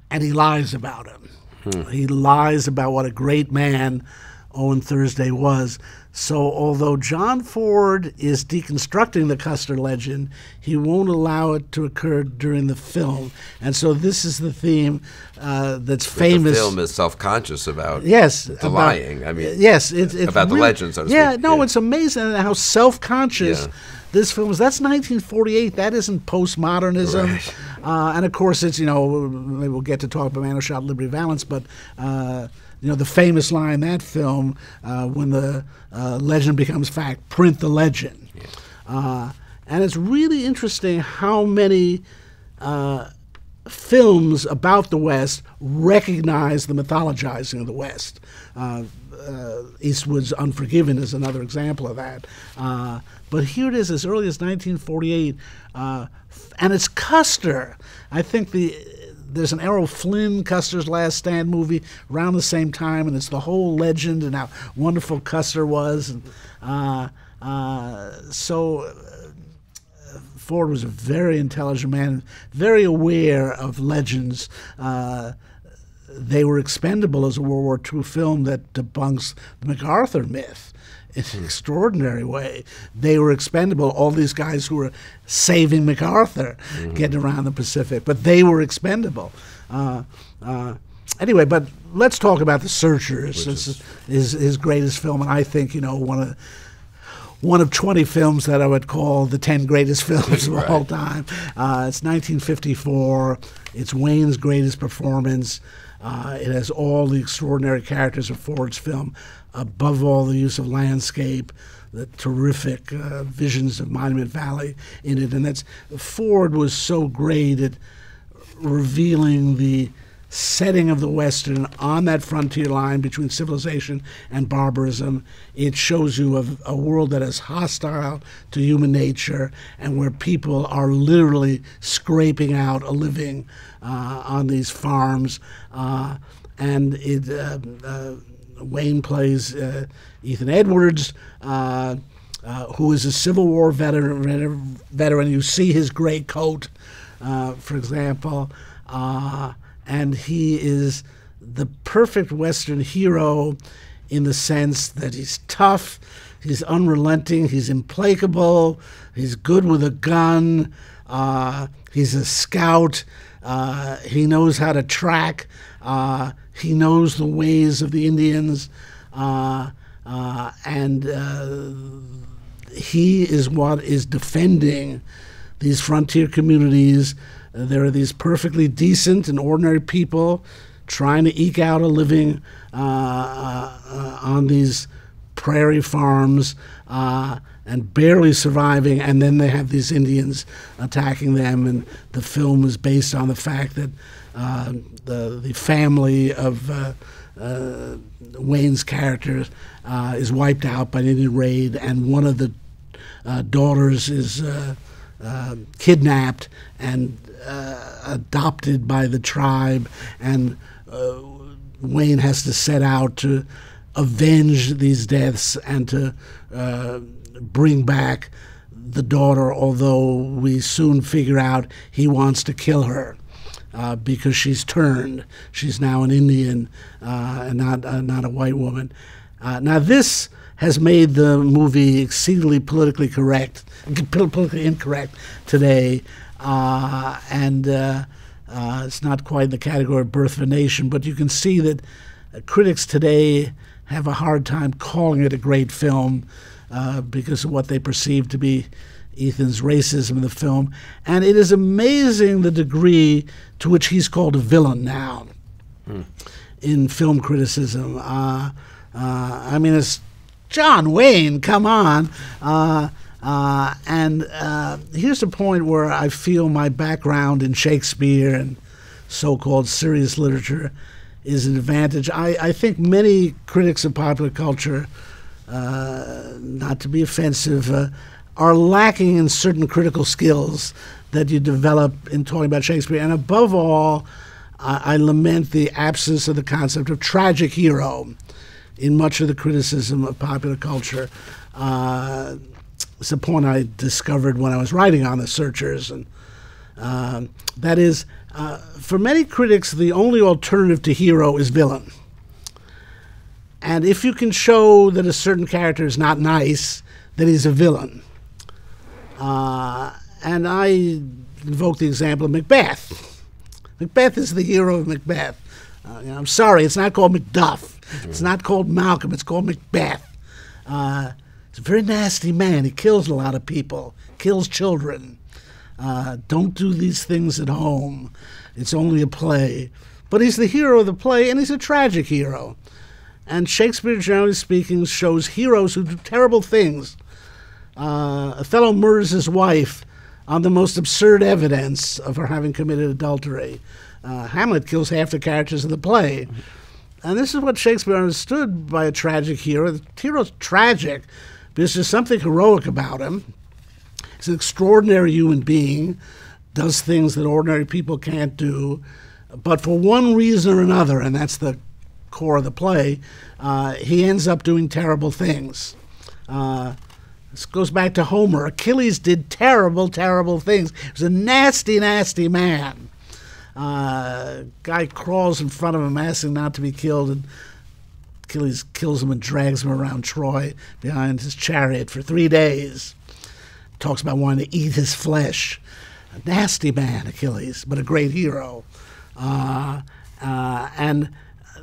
and he lies about him. Hmm. He lies about what a great man Owen Thursday was. So although John Ford is deconstructing the Custer legend, he won't allow it to occur during the film. And so this is the theme uh, that's but famous. The film is self-conscious about yes, the about, lying. I mean, yes, it, it about really, the legend, so to yeah, speak. No, yeah. It's amazing how self-conscious yeah. this film is. That's nineteen forty-eight. That isn't postmodernism. Right. Uh, and, of course, it's, you know, maybe we'll get to talk about Man Who Shot Liberty Valance, but... Uh, you know, the famous line in that film, uh, when the uh, legend becomes fact, print the legend. Yeah. Uh, and it's really interesting how many uh, films about the West recognize the mythologizing of the West. Uh, uh, Eastwood's Unforgiven is another example of that. Uh, but here it is, as early as nineteen forty-eight, uh, and it's Custer. I think the there's an Errol Flynn Custer's Last Stand movie around the same time, and it's the whole legend and how wonderful Custer was. And, uh, uh, so Ford was a very intelligent man, very aware of legends. Uh, They Were Expendable as a World War Two film that debunks the MacArthur myth in an extraordinary way. They Were Expendable, all these guys who were saving MacArthur, mm-hmm. getting around the Pacific, but they were expendable. Uh, uh, anyway, but let's talk about The Searchers. This is his, his greatest film, and I think, you know, one of one of twenty films that I would call the ten greatest films right. of all time. Uh, it's nineteen fifty-four. It's Wayne's greatest performance. Uh, it has all the extraordinary characters of Ford's film, above all the use of landscape, the terrific uh, visions of Monument Valley in it. And that's, Ford was so great at revealing the setting of the Western on that frontier line between civilization and barbarism. It shows you a, a world that is hostile to human nature and where people are literally scraping out a living uh, on these farms. Uh, and it, uh, uh, Wayne plays uh, Ethan Edwards, uh, uh, who is a Civil War veteran. veteran. You see his gray coat, uh, for example. Uh, And he is the perfect Western hero in the sense that he's tough, he's unrelenting, he's implacable, he's good with a gun, uh, he's a scout, uh, he knows how to track, uh, he knows the ways of the Indians, uh, uh, and uh, he is what is defending these frontier communities. Uh, there are these perfectly decent and ordinary people trying to eke out a living uh, uh, uh, on these prairie farms uh, and barely surviving, and then they have these Indians attacking them, and the film is based on the fact that uh, the, the family of uh, uh, Wayne's character uh, is wiped out by an Indian raid, and one of the uh, daughters is uh, uh, kidnapped and Uh, adopted by the tribe, and uh, Wayne has to set out to avenge these deaths and to uh, bring back the daughter, although we soon figure out he wants to kill her uh, because she's turned. She's now an Indian uh, and not, uh, not a white woman. Uh, now this has made the movie exceedingly politically correct, politically incorrect today. Uh, and uh, uh, it's not quite in the category of Birth of a Nation, but you can see that uh, critics today have a hard time calling it a great film uh, because of what they perceive to be Ethan's racism in the film. And it is amazing the degree to which he's called a villain now hmm. in film criticism. Uh, uh, I mean, it's John Wayne, come on. Uh, Uh, and uh, here's the point where I feel my background in Shakespeare and so-called serious literature is an advantage. I, I think many critics of popular culture, uh, not to be offensive, uh, are lacking in certain critical skills that you develop in talking about Shakespeare. And above all, uh, I lament the absence of the concept of tragic hero in much of the criticism of popular culture. Uh, It's a point I discovered when I was writing on The Searchers, and uh, that is, uh, for many critics, the only alternative to hero is villain. And if you can show that a certain character is not nice, then he's a villain. Uh, and I invoke the example of Macbeth. Macbeth is the hero of Macbeth. Uh, you know, I'm sorry, it's not called Macduff. Mm-hmm. It's not called Malcolm. It's called Macbeth. Uh, He's a very nasty man. He kills a lot of people, kills children. Uh, don't do these things at home. It's only a play. But he's the hero of the play, and he's a tragic hero. And Shakespeare, generally speaking, shows heroes who do terrible things. Uh, Othello murders his wife on the most absurd evidence of her having committed adultery. Uh, Hamlet kills half the characters of the play. And this is what Shakespeare understood by a tragic hero. The hero's tragic because there's something heroic about him. He's an extraordinary human being, does things that ordinary people can't do, but for one reason or another, and that's the core of the play, uh, he ends up doing terrible things. Uh, this goes back to Homer. Achilles did terrible, terrible things. He was a nasty, nasty man. Uh, guy crawls in front of him asking not to be killed, and Achilles kills him and drags him around Troy behind his chariot for three days. Talks about wanting to eat his flesh. A nasty man, Achilles, but a great hero. Uh, uh, and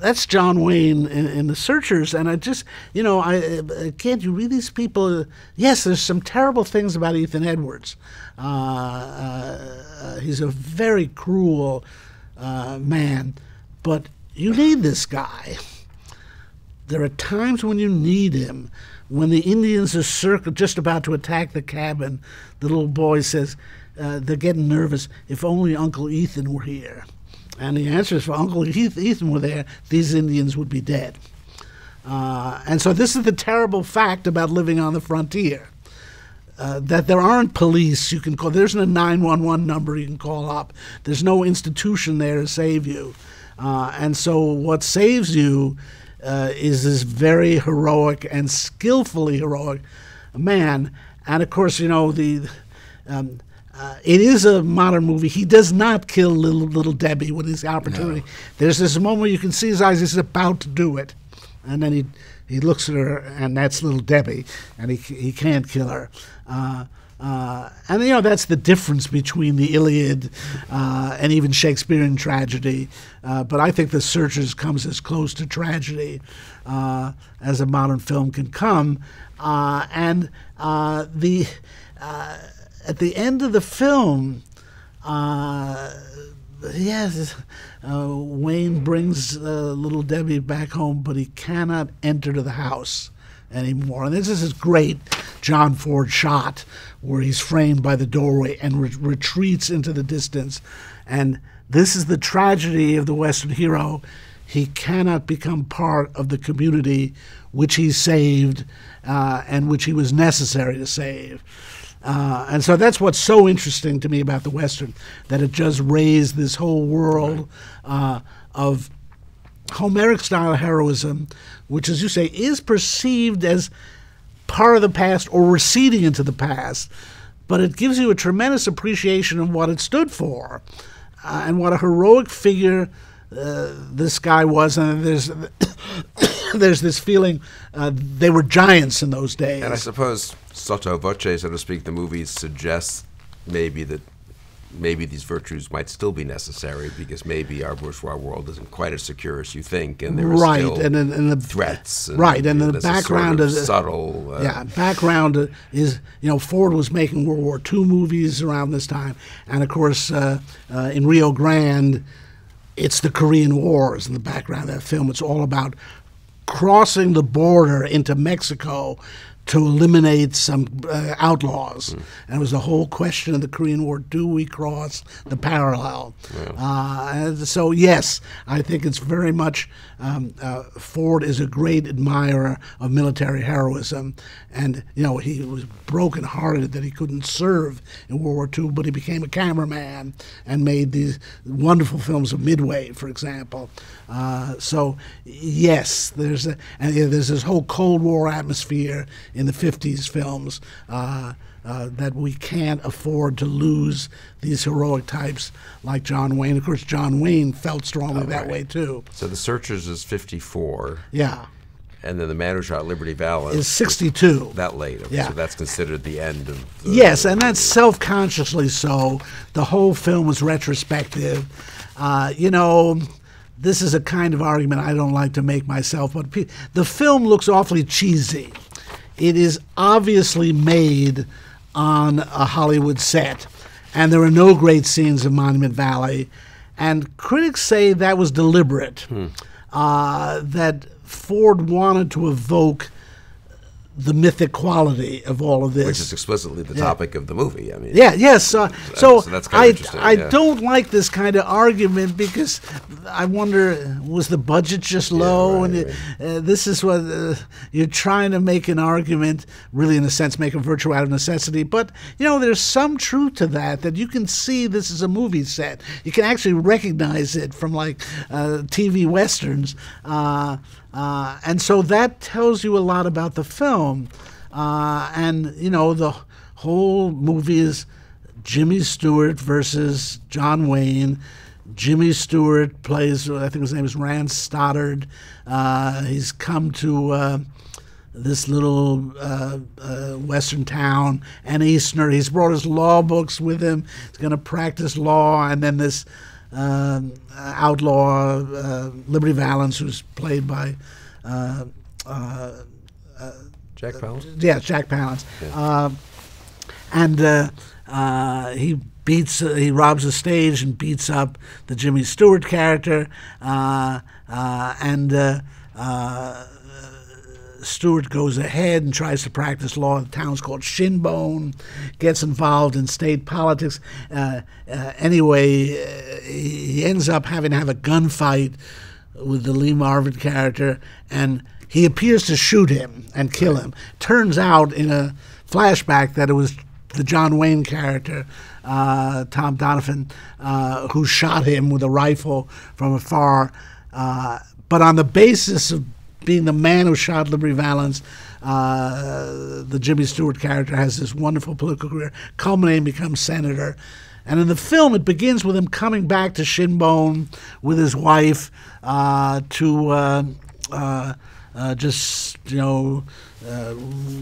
that's John Wayne in, in The Searchers. And I just, you know, I, I can't you read these people? Yes, there's some terrible things about Ethan Edwards. Uh, uh, uh, he's a very cruel uh, man, but you need this guy. There are times when you need him. When the Indians are circ- just about to attack the cabin, the little boy says, uh, they're getting nervous, if only Uncle Ethan were here. And the answer is, if Uncle Ethan were there, these Indians would be dead. Uh, and so this is the terrible fact about living on the frontier, uh, that there aren't police you can call. There isn't a nine one one number you can call up. There's no institution there to save you. Uh, and so what saves you uh, is this very heroic and skillfully heroic man. And, of course, you know, the... Um, Uh, it is a modern movie. He does not kill little little Debbie when he's opportunity. No. There's this moment where you can see his eyes. He's about to do it, and then he he looks at her, and that's little Debbie, and he he can't kill her. Uh, uh, and you know that's the difference between the Iliad uh, and even Shakespearean tragedy. Uh, but I think The Searchers comes as close to tragedy uh, as a modern film can come, uh, and uh, the. Uh, At the end of the film, uh, yes, uh, Wayne brings uh, little Debbie back home, but he cannot enter to the house anymore. And this is this great John Ford shot where he's framed by the doorway and re retreats into the distance. And this is the tragedy of the Western hero. He cannot become part of the community which he saved uh, and which he was necessary to save. Uh, and so that's what's so interesting to me about the Western, that it just raised this whole world uh, of Homeric-style heroism, which, as you say, is perceived as part of the past or receding into the past. But it gives you a tremendous appreciation of what it stood for uh, and what a heroic figure uh, this guy was. And there's, there's this feeling uh, they were giants in those days. And I suppose... sotto voce, so to speak, the movie suggests maybe that maybe these virtues might still be necessary because maybe our bourgeois world isn't quite as secure as you think, and there are right. still and, and, and the, threats. And, right, and, and the background sort of is subtle. Uh, yeah, background is you know Ford was making World War Two movies around this time, and of course uh, uh, in Rio Grande, it's the Korean War in the background of that film. It's all about crossing the border into Mexico to eliminate some uh, outlaws. Mm. And it was the whole question of the Korean War, do we cross the parallel? Yeah. Uh, and so yes, I think it's very much, um, uh, Ford is a great admirer of military heroism. And you know, he was brokenhearted that he couldn't serve in World War Two, but he became a cameraman and made these wonderful films of Midway, for example. Uh, so yes, there's, a, and, you know, there's this whole Cold War atmosphere in the fifties films, uh, uh, that we can't afford to lose these heroic types like John Wayne. Of course, John Wayne felt strongly oh, that right. way, too. So The Searchers is fifty-four. Yeah. And then The Man Who Shot Liberty Valance is sixty-two. That late. Yeah. So that's considered the end of the... Yes, and that's self-consciously so. The whole film was retrospective. Uh, you know... This is a kind of argument I don't like to make myself, but pe the film looks awfully cheesy. It is obviously made on a Hollywood set, and there are no great scenes in Monument Valley. And critics say that was deliberate, hmm. uh, that Ford wanted to evoke the mythic quality of all of this, which is explicitly the yeah. topic of the movie. I mean, yeah, yes. Uh, so, so that's kind I, of interesting, I yeah. don't like this kind of argument because I wonder, was the budget just low? Yeah, right, and it, right. uh, this is what uh, you're trying to make an argument, really, in a sense, make a virtue out of necessity. But you know, there's some truth to that. That you can see this is a movie set. You can actually recognize it from like uh, T V westerns. Uh, Uh, and so that tells you a lot about the film. Uh, and, you know, the whole movie is Jimmy Stewart versus John Wayne. Jimmy Stewart plays, I think his name is Rand Stoddard. Uh, he's come to uh, this little uh, uh, western town, an Easterner. He's brought his law books with him. He's going to practice law, and then this... Uh, outlaw uh, Liberty Valance, who's played by uh, uh, uh, Jack Palance. Uh, yeah, Jack Palance. Yeah. Uh, and uh, uh, he beats, uh, he robs a stage and beats up the Jimmy Stewart character. Uh, uh, and uh, uh, Stewart goes ahead and tries to practice law in the town's called Shinbone, gets involved in state politics. Uh, uh, anyway, uh, he ends up having to have a gunfight with the Lee Marvin character, and he appears to shoot him and kill him. Turns out in a flashback that it was the John Wayne character, uh, Tom Donovan, uh, who shot him with a rifle from afar. Uh, but on the basis of being the man who shot Liberty Valance, uh, the Jimmy Stewart character has this wonderful political career, culminating becomes senator. And in the film, it begins with him coming back to Shinbone with his wife uh, to uh, uh, uh, just, you know, uh,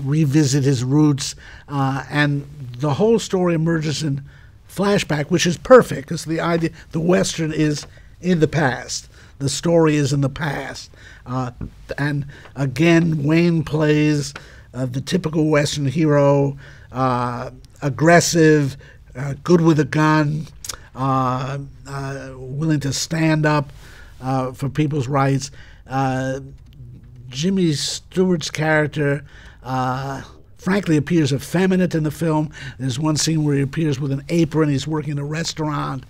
revisit his roots. Uh, and the whole story emerges in flashback, which is perfect, because the idea, the Western is in the past. The story is in the past. Uh, and again, Wayne plays uh, the typical Western hero, uh, aggressive, uh, good with a gun, uh, uh, willing to stand up uh, for people's rights. Uh, Jimmy Stewart's character, uh, frankly, appears effeminate in the film. There's one scene where he appears with an apron. He's working in a restaurant.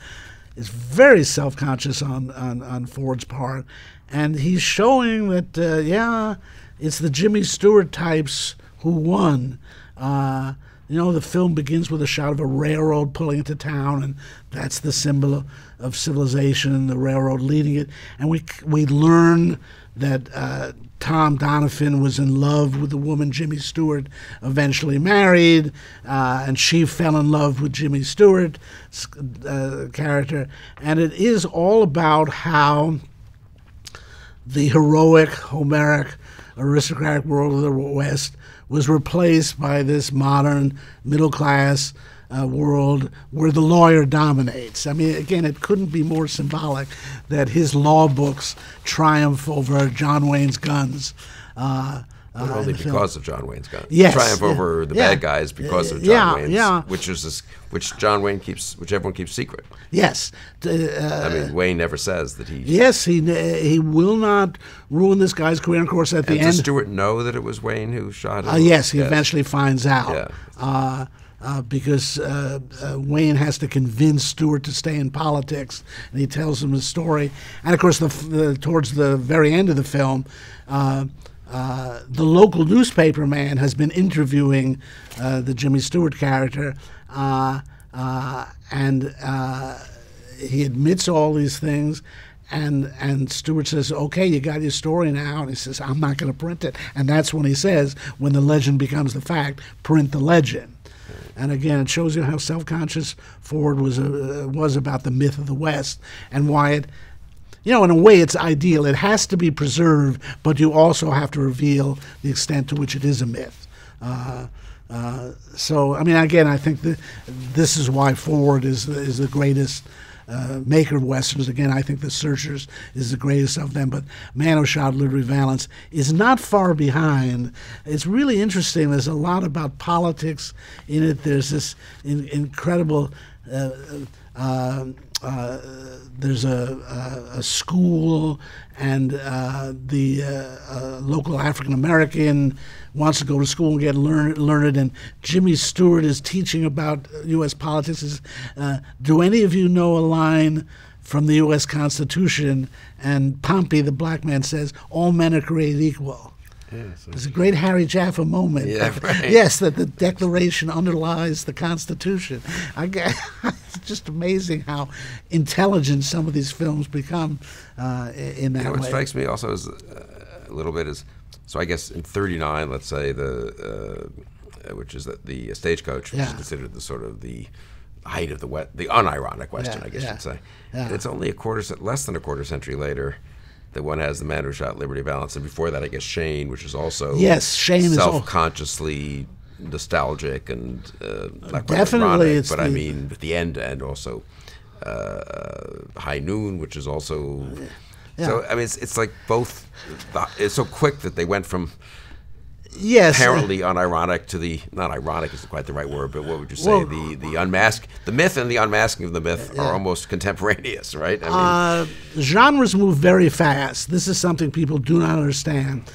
Is very self-conscious on, on, on Ford's part. And he's showing that, uh, yeah, it's the Jimmy Stewart types who won. Uh, you know, the film begins with a shot of a railroad pulling into town, and that's the symbol of, of civilization, the railroad leading it. And we, we learn that uh, Tom Donovan was in love with the woman Jimmy Stewart eventually married, uh, and she fell in love with Jimmy Stewart's uh, character. And it is all about how the heroic, Homeric, aristocratic world of the West was replaced by this modern, middle-class uh, world where the lawyer dominates. I mean, again, it couldn't be more symbolic that his law books triumph over John Wayne's guns. Uh, uh, only because film. of John Wayne's guns. Yes. Triumph yeah. over the yeah. bad guys because yeah. of John yeah. Wayne's, yeah. which is this, which John Wayne keeps, which everyone keeps secret. Yes. Uh, I mean, Wayne never says that he... Yes, he he will not ruin this guy's career. Of course, at the and end... Does Stewart know that it was Wayne who shot him? Uh, yes, he yes. eventually finds out. Yeah. Uh, Uh, because uh, uh, Wayne has to convince Stewart to stay in politics, and he tells him his story. And of course, the, the, towards the very end of the film, uh, uh, the local newspaper man has been interviewing uh, the Jimmy Stewart character, uh, uh, and uh, he admits all these things. And and Stewart says, okay, you got your story now. And he says, I'm not going to print it. And that's when he says, when the legend becomes the fact, print the legend. And again, it shows you how self-conscious Ford was uh, was about the myth of the West and why it, you know, in a way it's ideal. It has to be preserved, but you also have to reveal the extent to which it is a myth. Uh, uh, so, I mean, again, I think that this is why Ford is, is the greatest uh, maker of Westerns. Again, I think The Searchers is the greatest of them, but Man Who Shot Liberty Valance is not far behind. It's really interesting. There's a lot about politics in it. There's this in, incredible uh, uh, uh, there's a, a, a school, and uh, the uh, uh, local African American wants to go to school and get learned, learned and Jimmy Stewart is teaching about U S politics. Is, uh, do any of you know a line from the U S Constitution? And Pompey, the black man, says, "All men are created equal." Yes, it's a great Harry Jaffa moment. Yeah, that, right. Yes, that the Declaration underlies the Constitution. I guess, it's just amazing how intelligent some of these films become uh, in that you know, way. What strikes me also is uh, a little bit is, so I guess in thirty-nine, let's say, the uh, which is the, the Stagecoach, which yeah. is considered the sort of the height of the West, the unironic Western, yeah, I guess yeah. you'd say. Yeah. It's only a quarter, less than a quarter century later. That one has The Man Who Shot Liberty Valance, and before that, I guess Shane, which is also yes, Shane self-consciously is nostalgic and uh, not quite definitely ironic, it's but the, I mean, at the end, and also uh, High Noon, which is also yeah. so. I mean, it's, it's like both. It's so quick that they went from yes, apparently uh, unironic to the not ironic isn't quite the right word, but what would you say? Well, the the unmask the myth and the unmasking of the myth yeah. are almost contemporaneous, right? I mean, uh, genres move very fast. This is something people do not understand.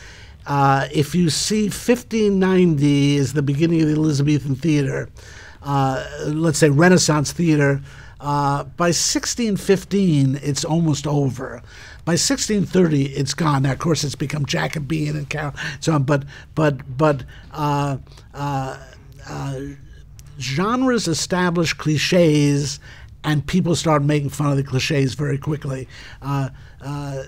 Uh, if you see fifteen ninety is the beginning of the Elizabethan theater, uh, let's say Renaissance theater. Uh, by sixteen fifteen, it's almost over. By sixteen thirty, it's gone. Now, of course, it's become Jacobean and Carol, so on. But but but uh, uh, uh, genres establish cliches, and people start making fun of the cliches very quickly. Uh, uh,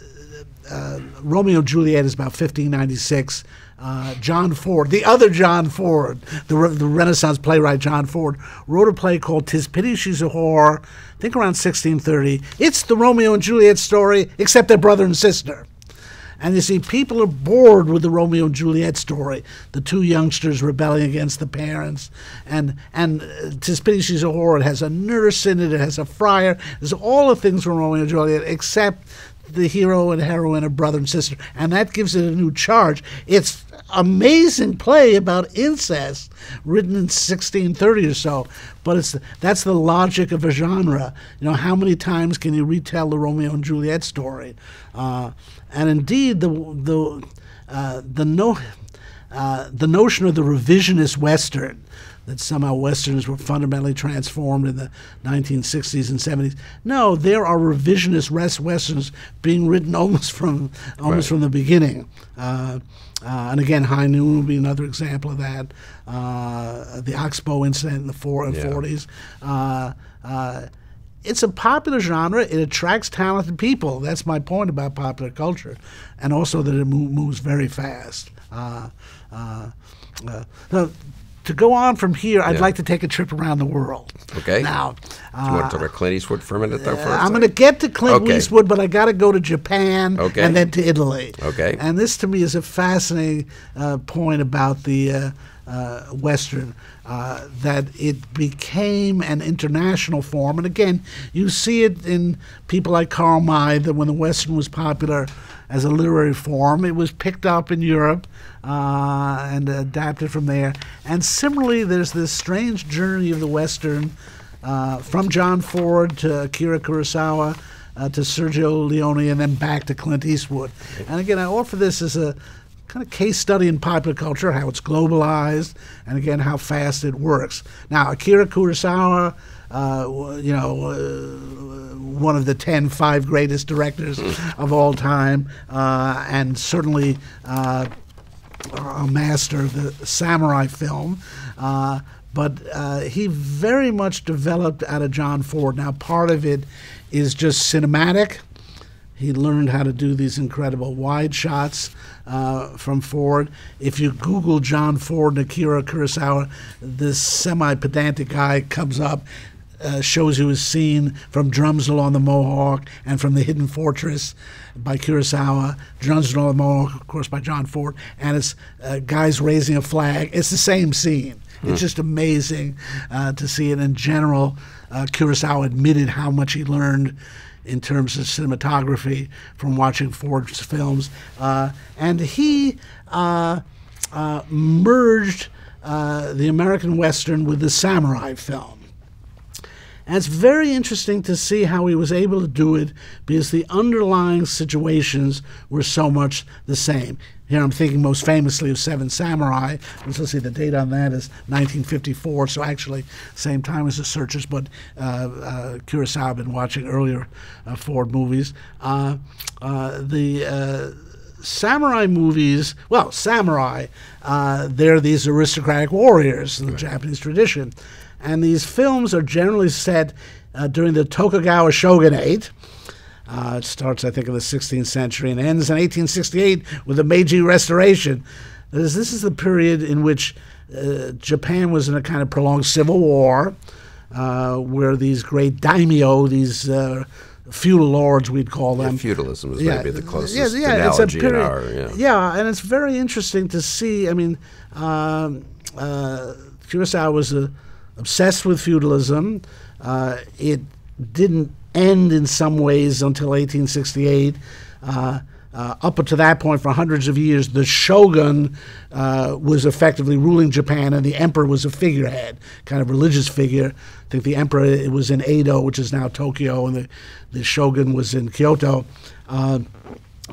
uh, Romeo and Juliet is about fifteen ninety-six. Uh, John Ford, the other John Ford, the, re the Renaissance playwright John Ford, wrote a play called "'Tis Pity She's a Whore," I think around sixteen thirty. It's the Romeo and Juliet story, except they're brother and sister. And you see, people are bored with the Romeo and Juliet story, the two youngsters rebelling against the parents. And, and uh, "'Tis Pity She's a Whore," it has a nurse in it, it has a friar. There's all the things from Romeo and Juliet, except the hero and heroine are brother and sister, and that gives it a new charge. It's amazing play about incest, written in sixteen thirty or so, but it's that's the logic of a genre. You know, how many times can you retell the Romeo and Juliet story? Uh, and indeed, the the uh, the no uh, the notion of the revisionist Western, that somehow Westerns were fundamentally transformed in the nineteen sixties and seventies. No, there are revisionist rest Westerns being written almost from almost right. from the beginning. Uh, uh, and again, High Noon would be another example of that. Uh, the Oxbow incident in the forties. Yeah. Uh, uh, it's a popular genre. It attracts talented people. That's my point about popular culture. And also that it mo moves very fast. Uh, uh, uh, so, To go on from here, I'd yeah. like to take a trip around the world. Okay. Now, uh, do you want to talk about Clint Eastwood for a minute, though? First, I'm going to get to Clint okay. Eastwood, but I got to go to Japan okay. and then to Italy. Okay. And this, to me, is a fascinating uh, point about the uh, uh, Western, uh, that it became an international form. And again, you see it in people like Karl May, that when the Western was popular as a literary form, it was picked up in Europe uh, and adapted from there. And similarly, there's this strange journey of the Western uh, from John Ford to Akira Kurosawa uh, to Sergio Leone and then back to Clint Eastwood. And again, I offer this as a kind of case study in popular culture, how it's globalized, and again, how fast it works. Now, Akira Kurosawa, Uh, you know, uh, one of the ten, five greatest directors of all time, uh, and certainly uh, a master of the samurai film. Uh, but uh, he very much developed out of John Ford. Now, part of it is just cinematic. He learned how to do these incredible wide shots uh, from Ford. If you Google John Ford and Akira Kurosawa, this semi-pedantic guy comes up. Uh, shows you a scene from Drums Along the Mohawk and from The Hidden Fortress by Kurosawa, Drums Along the Mohawk, of course, by John Ford, and it's uh, guys raising a flag. It's the same scene. Mm. It's just amazing uh, to see it in general. Uh, Kurosawa admitted how much he learned in terms of cinematography from watching Ford's films. Uh, and he uh, uh, merged uh, the American Western with the samurai film. And it's very interesting to see how he was able to do it because the underlying situations were so much the same. Here I'm thinking most famously of Seven Samurai. Let's see, the date on that is nineteen fifty-four, so actually same time as The Searchers, but uh, uh, Kurosawa had been watching earlier uh, Ford movies. Uh, uh, the... Uh, Samurai movies, well, samurai, uh, they're these aristocratic warriors in the right. Japanese tradition. And these films are generally set uh, during the Tokugawa shogunate. Uh, it starts, I think, in the sixteenth century and ends in eighteen sixty-eight with the Meiji Restoration. This, this is the period in which uh, Japan was in a kind of prolonged civil war, uh, where these great daimyo, these... Uh, feudal lords, we'd call them. Yeah, feudalism was yeah. maybe the closest yeah, yeah, analogy it's a in our... Yeah. yeah, and it's very interesting to see. I mean, um, uh, Kurosawa was uh, obsessed with feudalism. Uh, it didn't end in some ways until eighteen sixty-eight. Uh, uh, up until that point, for hundreds of years, the shogun uh, was effectively ruling Japan, and the emperor was a figurehead, kind of religious figure. I think the emperor it was in Edo, which is now Tokyo, and the, the shogun was in Kyoto. Uh,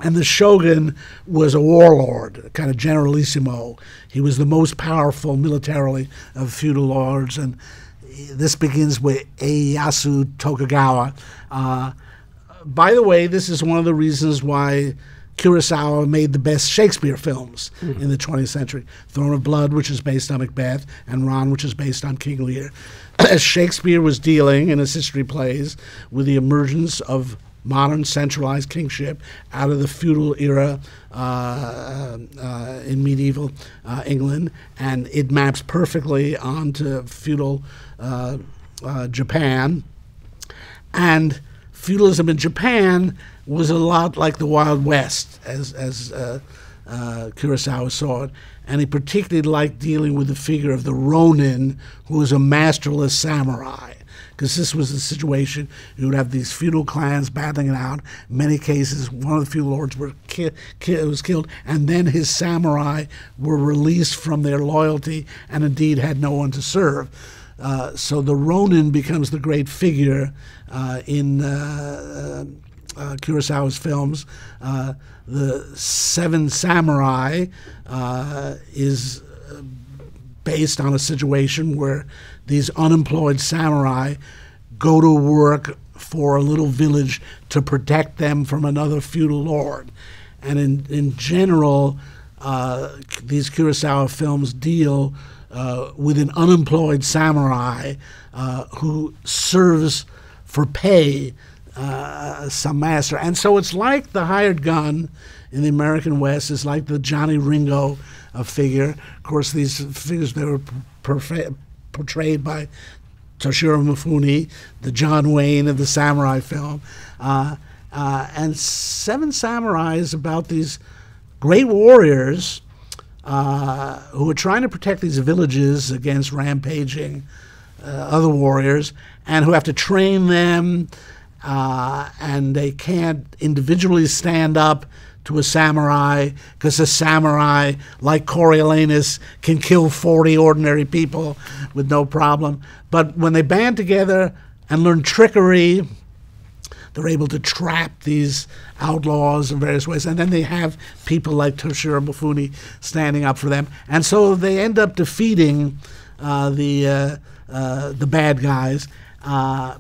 and the shogun was a warlord, a kind of generalissimo. He was the most powerful militarily of feudal lords. And this begins with Ieyasu Tokugawa. Uh, by the way, this is one of the reasons why Kurosawa made the best Shakespeare films mm-hmm. in the twentieth century. Throne of Blood, which is based on Macbeth, and Ron, which is based on King Lear. As Shakespeare was dealing in his history plays with the emergence of modern centralized kingship out of the feudal era uh, uh, in medieval uh, England, and it maps perfectly onto feudal uh, uh, Japan. And feudalism in Japan was a lot like the Wild West, as, as uh, uh, Kurosawa saw it. And he particularly liked dealing with the figure of the Ronin, who was a masterless samurai, because this was the situation. You would have these feudal clans battling it out. In many cases, one of the feudal lords were ki ki was killed, and then his samurai were released from their loyalty and indeed had no one to serve. Uh, so the Ronin becomes the great figure uh, in uh, uh, Kurosawa's films. Uh, the Seven Samurai uh, is based on a situation where these unemployed samurai go to work for a little village to protect them from another feudal lord. And in, in general, uh, these Kurosawa films deal Uh, with an unemployed samurai uh, who serves for pay uh, some master. And so it's like the hired gun in the American West. It's like the Johnny Ringo uh, figure. Of course, these figures, they were portrayed by Toshiro Mifune, the John Wayne of the samurai film. Uh, uh, and Seven Samurai is about these great warriors Uh, who were trying to protect these villages against rampaging uh, other warriors, and who have to train them, uh, and they can't individually stand up to a samurai, because a samurai, like Coriolanus, can kill forty ordinary people with no problem. But when they band together and learn trickery, they're able to trap these outlaws in various ways. And then they have people like Toshiro Mifune standing up for them. And so they end up defeating uh, the, uh, uh, the bad guys. Uh,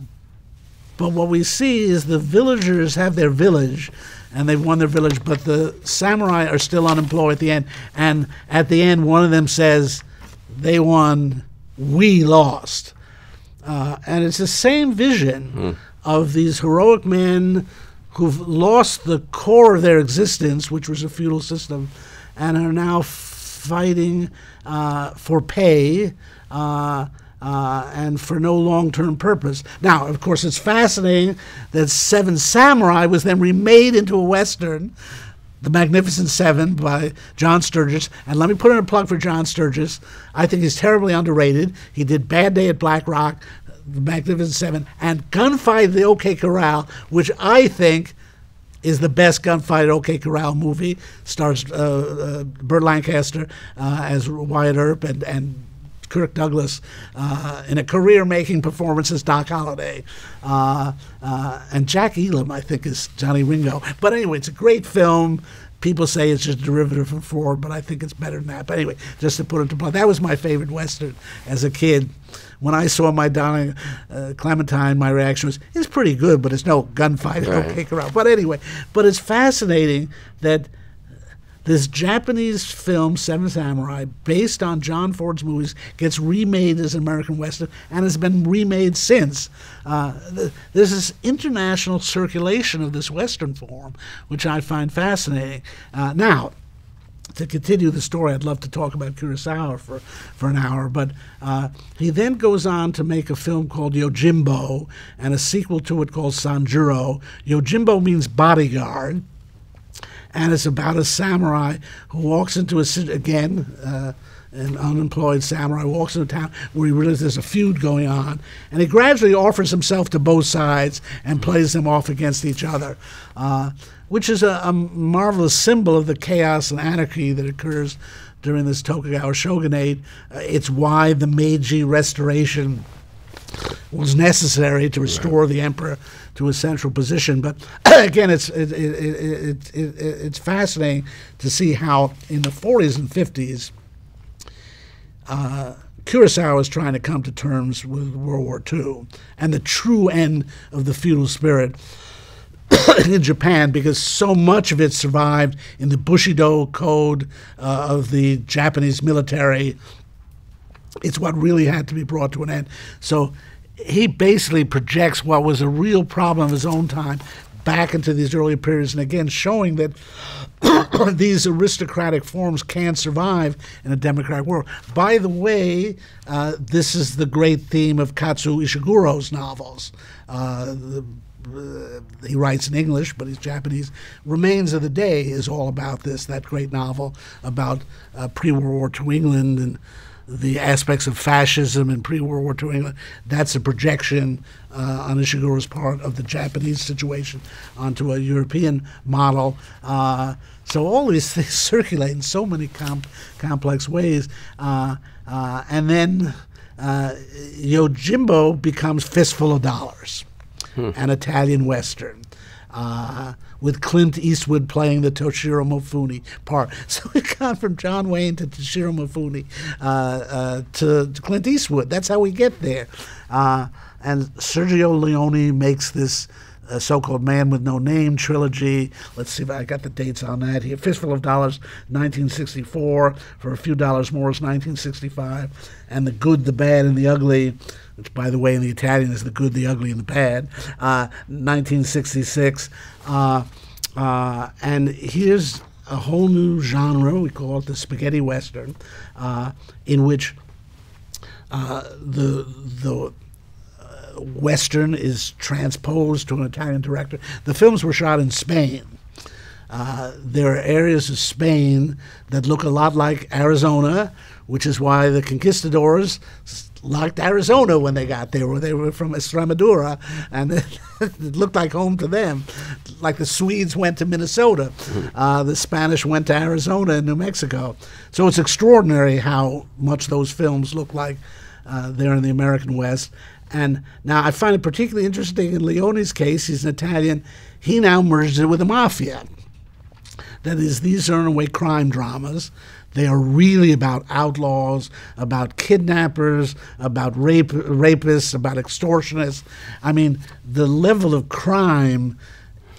but what we see is the villagers have their village, and they've won their village, but the samurai are still unemployed at the end. And at the end, one of them says, "They won, we lost." Uh, and it's the same vision. Mm. Of these heroic men who've lost the core of their existence, which was a feudal system, and are now fighting uh, for pay uh, uh, and for no long-term purpose. Now, of course, it's fascinating that Seven Samurai was then remade into a Western, The Magnificent Seven by John Sturgis. And let me put in a plug for John Sturgis. I think he's terribly underrated. He did Bad Day at Black Rock, The Magnificent Seven, and Gunfight at the OK Corral, which I think is the best Gunfight at OK Corral movie. Stars uh, uh, Burt Lancaster uh, as Wyatt Earp and, and Kirk Douglas uh, in a career-making performance as Doc Holliday. Uh, uh, and Jack Elam, I think, is Johnny Ringo. But anyway, it's a great film. People say it's just a derivative of Ford, but I think it's better than that. But anyway, just to put it to play, that was my favorite Western as a kid. When I saw My Darling uh, Clementine, my reaction was, it's pretty good, but it's no gunfight, right. No kick around. But anyway, but it's fascinating that this Japanese film, Seven Samurai, based on John Ford's movies, gets remade as an American Western and has been remade since. Uh, th there's this international circulation of this Western form, which I find fascinating. Uh, now, to continue the story, I'd love to talk about Kurosawa for, for an hour, but uh, he then goes on to make a film called Yojimbo and a sequel to it called Sanjuro. Yojimbo means bodyguard, and it's about a samurai who walks into a city, again, uh, an unemployed samurai walks into a town where he realizes there's a feud going on, and he gradually offers himself to both sides and plays them off against each other. Uh, which is a, a marvelous symbol of the chaos and anarchy that occurs during this Tokugawa shogunate. Uh, it's why the Meiji Restoration was necessary to restore the emperor to a central position. But again, it's it, it, it, it, it, it's fascinating to see how in the forties and fifties, uh, Kurosawa was trying to come to terms with World War Two and the true end of the feudal spirit in Japan, because so much of it survived in the Bushido code uh, of the Japanese military. It's what really had to be brought to an end. So he basically projects what was a real problem of his own time back into these early periods, and again showing that these aristocratic forms can survive in a democratic world. By the way, uh, this is the great theme of Katsu Ishiguro's novels. Uh, the, Uh, he writes in English, but he's Japanese. Remains of the Day is all about this, that great novel about uh, pre-World War Two England and the aspects of fascism in pre-World War Two England. That's a projection uh, on Ishiguro's part of the Japanese situation onto a European model. Uh, so all these things circulate in so many com complex ways. Uh, uh, and then uh, Yojimbo becomes Fistful of Dollars. Hmm. An Italian Western, uh, with Clint Eastwood playing the Toshiro Mifune part. So we've gone from John Wayne to Toshiro Mifune uh, uh, to, to Clint Eastwood. That's how we get there. Uh, and Sergio Leone makes this uh, so-called Man with No Name trilogy. Let's see if I got the dates on that here. Fistful of Dollars, nineteen sixty-four. For a Few Dollars More is nineteen sixty-five. And The Good, the Bad, and the Ugly, which, by the way, in the Italian is The Good, the Ugly, and the Bad, uh, nineteen sixty-six. Uh, uh, and here's a whole new genre, we call it the spaghetti western, uh, in which uh, the, the uh, western is transposed to an Italian director. The films were shot in Spain. Uh, there are areas of Spain that look a lot like Arizona, which is why the conquistadors liked Arizona when they got there, or they were from Extremadura, and it looked like home to them. Like the Swedes went to Minnesota, uh, the Spanish went to Arizona and New Mexico. So it's extraordinary how much those films look like uh, there in the American West. And now I find it particularly interesting in Leone's case, he's an Italian, he now merges it with the mafia. That is, these are in a way crime dramas. They are really about outlaws, about kidnappers, about rape, rapists, about extortionists. I mean, the level of crime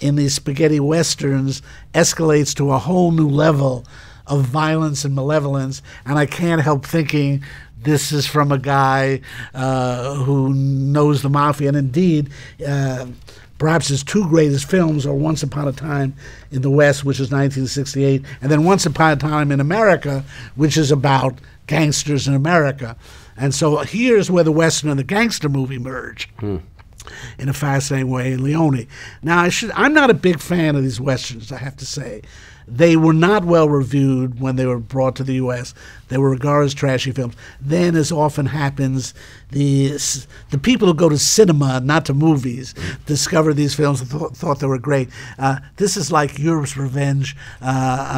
in these spaghetti westerns escalates to a whole new level of violence and malevolence, and I can't help thinking this is from a guy uh, who knows the mafia, and indeed, uh, perhaps his two greatest films are Once Upon a Time in the West, which is nineteen sixty-eight, and then Once Upon a Time in America, which is about gangsters in America. And so here's where the Western and the gangster movie merge hmm. in a fascinating way in Leone. Now, I should, I'm not a big fan of these Westerns, I have to say. They were not well reviewed when they were brought to the U S They were regarded as trashy films. Then, as often happens, the the people who go to cinema, not to movies, discovered these films and th thought they were great. Uh, this is like Europe's Revenge uh,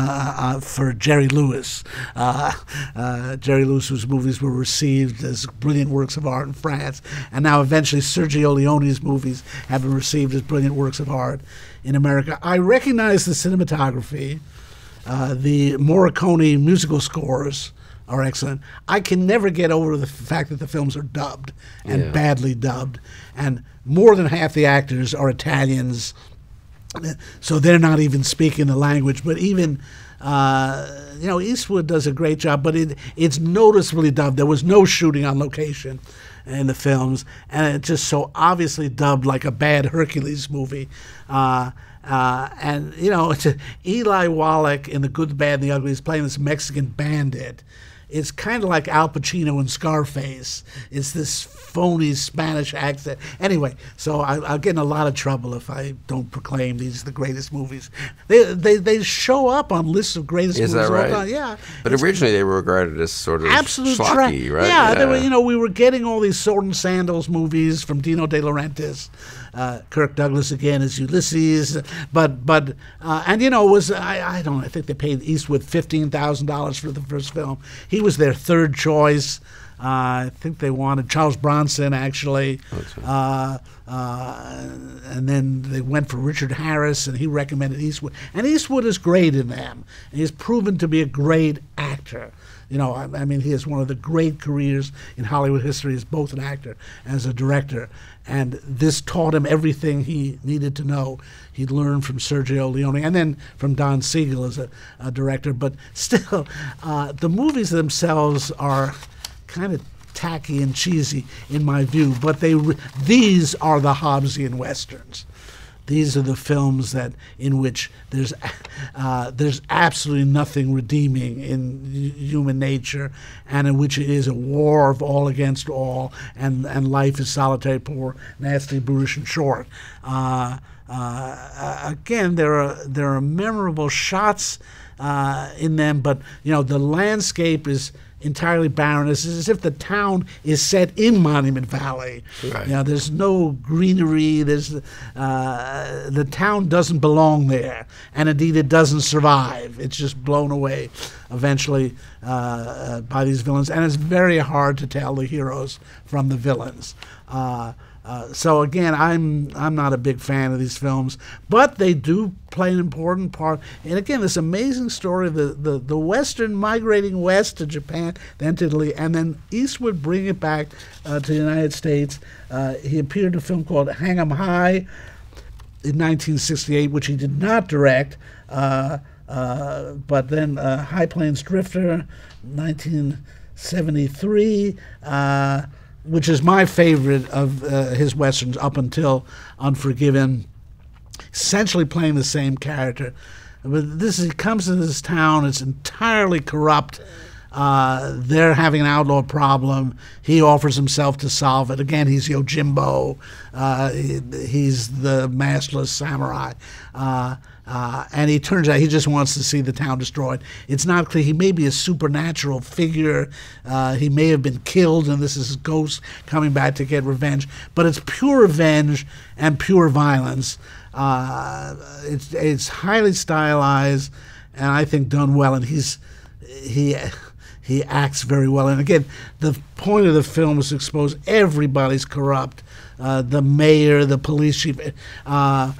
uh, uh, for Jerry Lewis. Uh, uh, Jerry Lewis, whose movies were received as brilliant works of art in France, and now eventually Sergio Leone's movies have been received as brilliant works of art in America. I recognize the cinematography. Uh, the Morricone musical scores are excellent. I can never get over the fact that the films are dubbed and yeah. badly dubbed, and more than half the actors are Italians, so they're not even speaking the language. But even uh, you know, Eastwood does a great job, but it it's noticeably dubbed. There was no shooting on location in the films, and it's just so obviously dubbed, like a bad Hercules movie. Uh, Uh, and, you know, it's a, Eli Wallach in The Good, the Bad, and the Ugly is playing this Mexican bandit. It's kind of like Al Pacino in Scarface. It's this phony Spanish accent. Anyway, so I, I'll get in a lot of trouble if I don't proclaim these are the greatest movies. They they, they show up on lists of greatest is movies. Is that right? All the time. Yeah. But originally they were regarded as sort of absolute schlocky, right? Yeah, yeah. They were, you know, we were getting all these sword and sandals movies from Dino De Laurentiis. Uh, Kirk Douglas again as Ulysses, but but uh, and you know it was I, I don't know, I think they paid Eastwood fifteen thousand dollars for the first film. He was their third choice. Uh, I think they wanted Charles Bronson actually, uh, uh, and then they went for Richard Harris, and he recommended Eastwood. And Eastwood is great in them. And he's proven to be a great actor. You know, I, I mean, he has one of the great careers in Hollywood history as both an actor and as a director. And this taught him everything he needed to know. He learned from Sergio Leone and then from Don Siegel as a, a director. But still, uh, the movies themselves are kind of tacky and cheesy in my view. But they re these are the Hobbesian Westerns. These are the films that in which there's uh, there's absolutely nothing redeeming in human nature, and in which it is a war of all against all, and and life is solitary, poor, nasty, brutish, and short. Uh, uh, again, there are there are memorable shots uh, in them, but you know the landscape is entirely barren. It's as if the town is set in Monument Valley. Right. You know, there's no greenery. There's uh, the town doesn't belong there, and indeed it doesn't survive. It's just blown away, eventually, uh, by these villains, and it's very hard to tell the heroes from the villains. Uh, uh, so again, I'm I'm not a big fan of these films, but they do play an important part. And again, this amazing story of the, the, the Western migrating west to Japan, then to Italy, and then Eastwood bringing it back uh, to the United States. Uh, he appeared in a film called Hang 'em High in nineteen sixty-eight, which he did not direct, uh, uh, but then uh, High Plains Drifter, nineteen seventy-three, uh, which is my favorite of uh, his Westerns up until Unforgiven. Essentially playing the same character, but this is, he comes into this town. It's entirely corrupt. Uh, they're having an outlaw problem. He offers himself to solve it. Again, he's Yojimbo. Uh, he, he's the masterless samurai, uh, uh, and he turns out he just wants to see the town destroyed. It's not clear. He may be a supernatural figure. Uh, he may have been killed, and this is his ghost coming back to get revenge. But it's pure revenge and pure violence. Uh, it's it's highly stylized, and I think done well. And he's he he acts very well. And again, the point of the film is to expose everybody's corrupt. Uh, the mayor, the police chief. Uh, uh,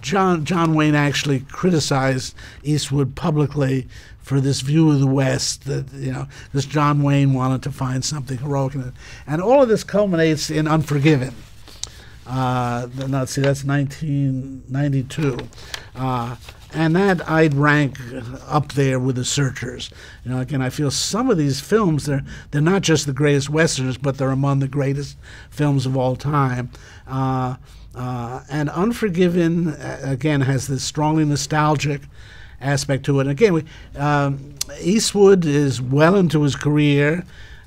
John John Wayne actually criticized Eastwood publicly for this view of the West. That you know, this John Wayne wanted to find something heroic in it, and all of this culminates in Unforgiven. Uh, let's see, that's nineteen ninety-two, uh, and that I'd rank up there with The Searchers. You know, again, I feel some of these films they're they're not just the greatest Westerns, but they're among the greatest films of all time. Uh, uh, and Unforgiven again has this strongly nostalgic aspect to it. And again, we, um, Eastwood is well into his career.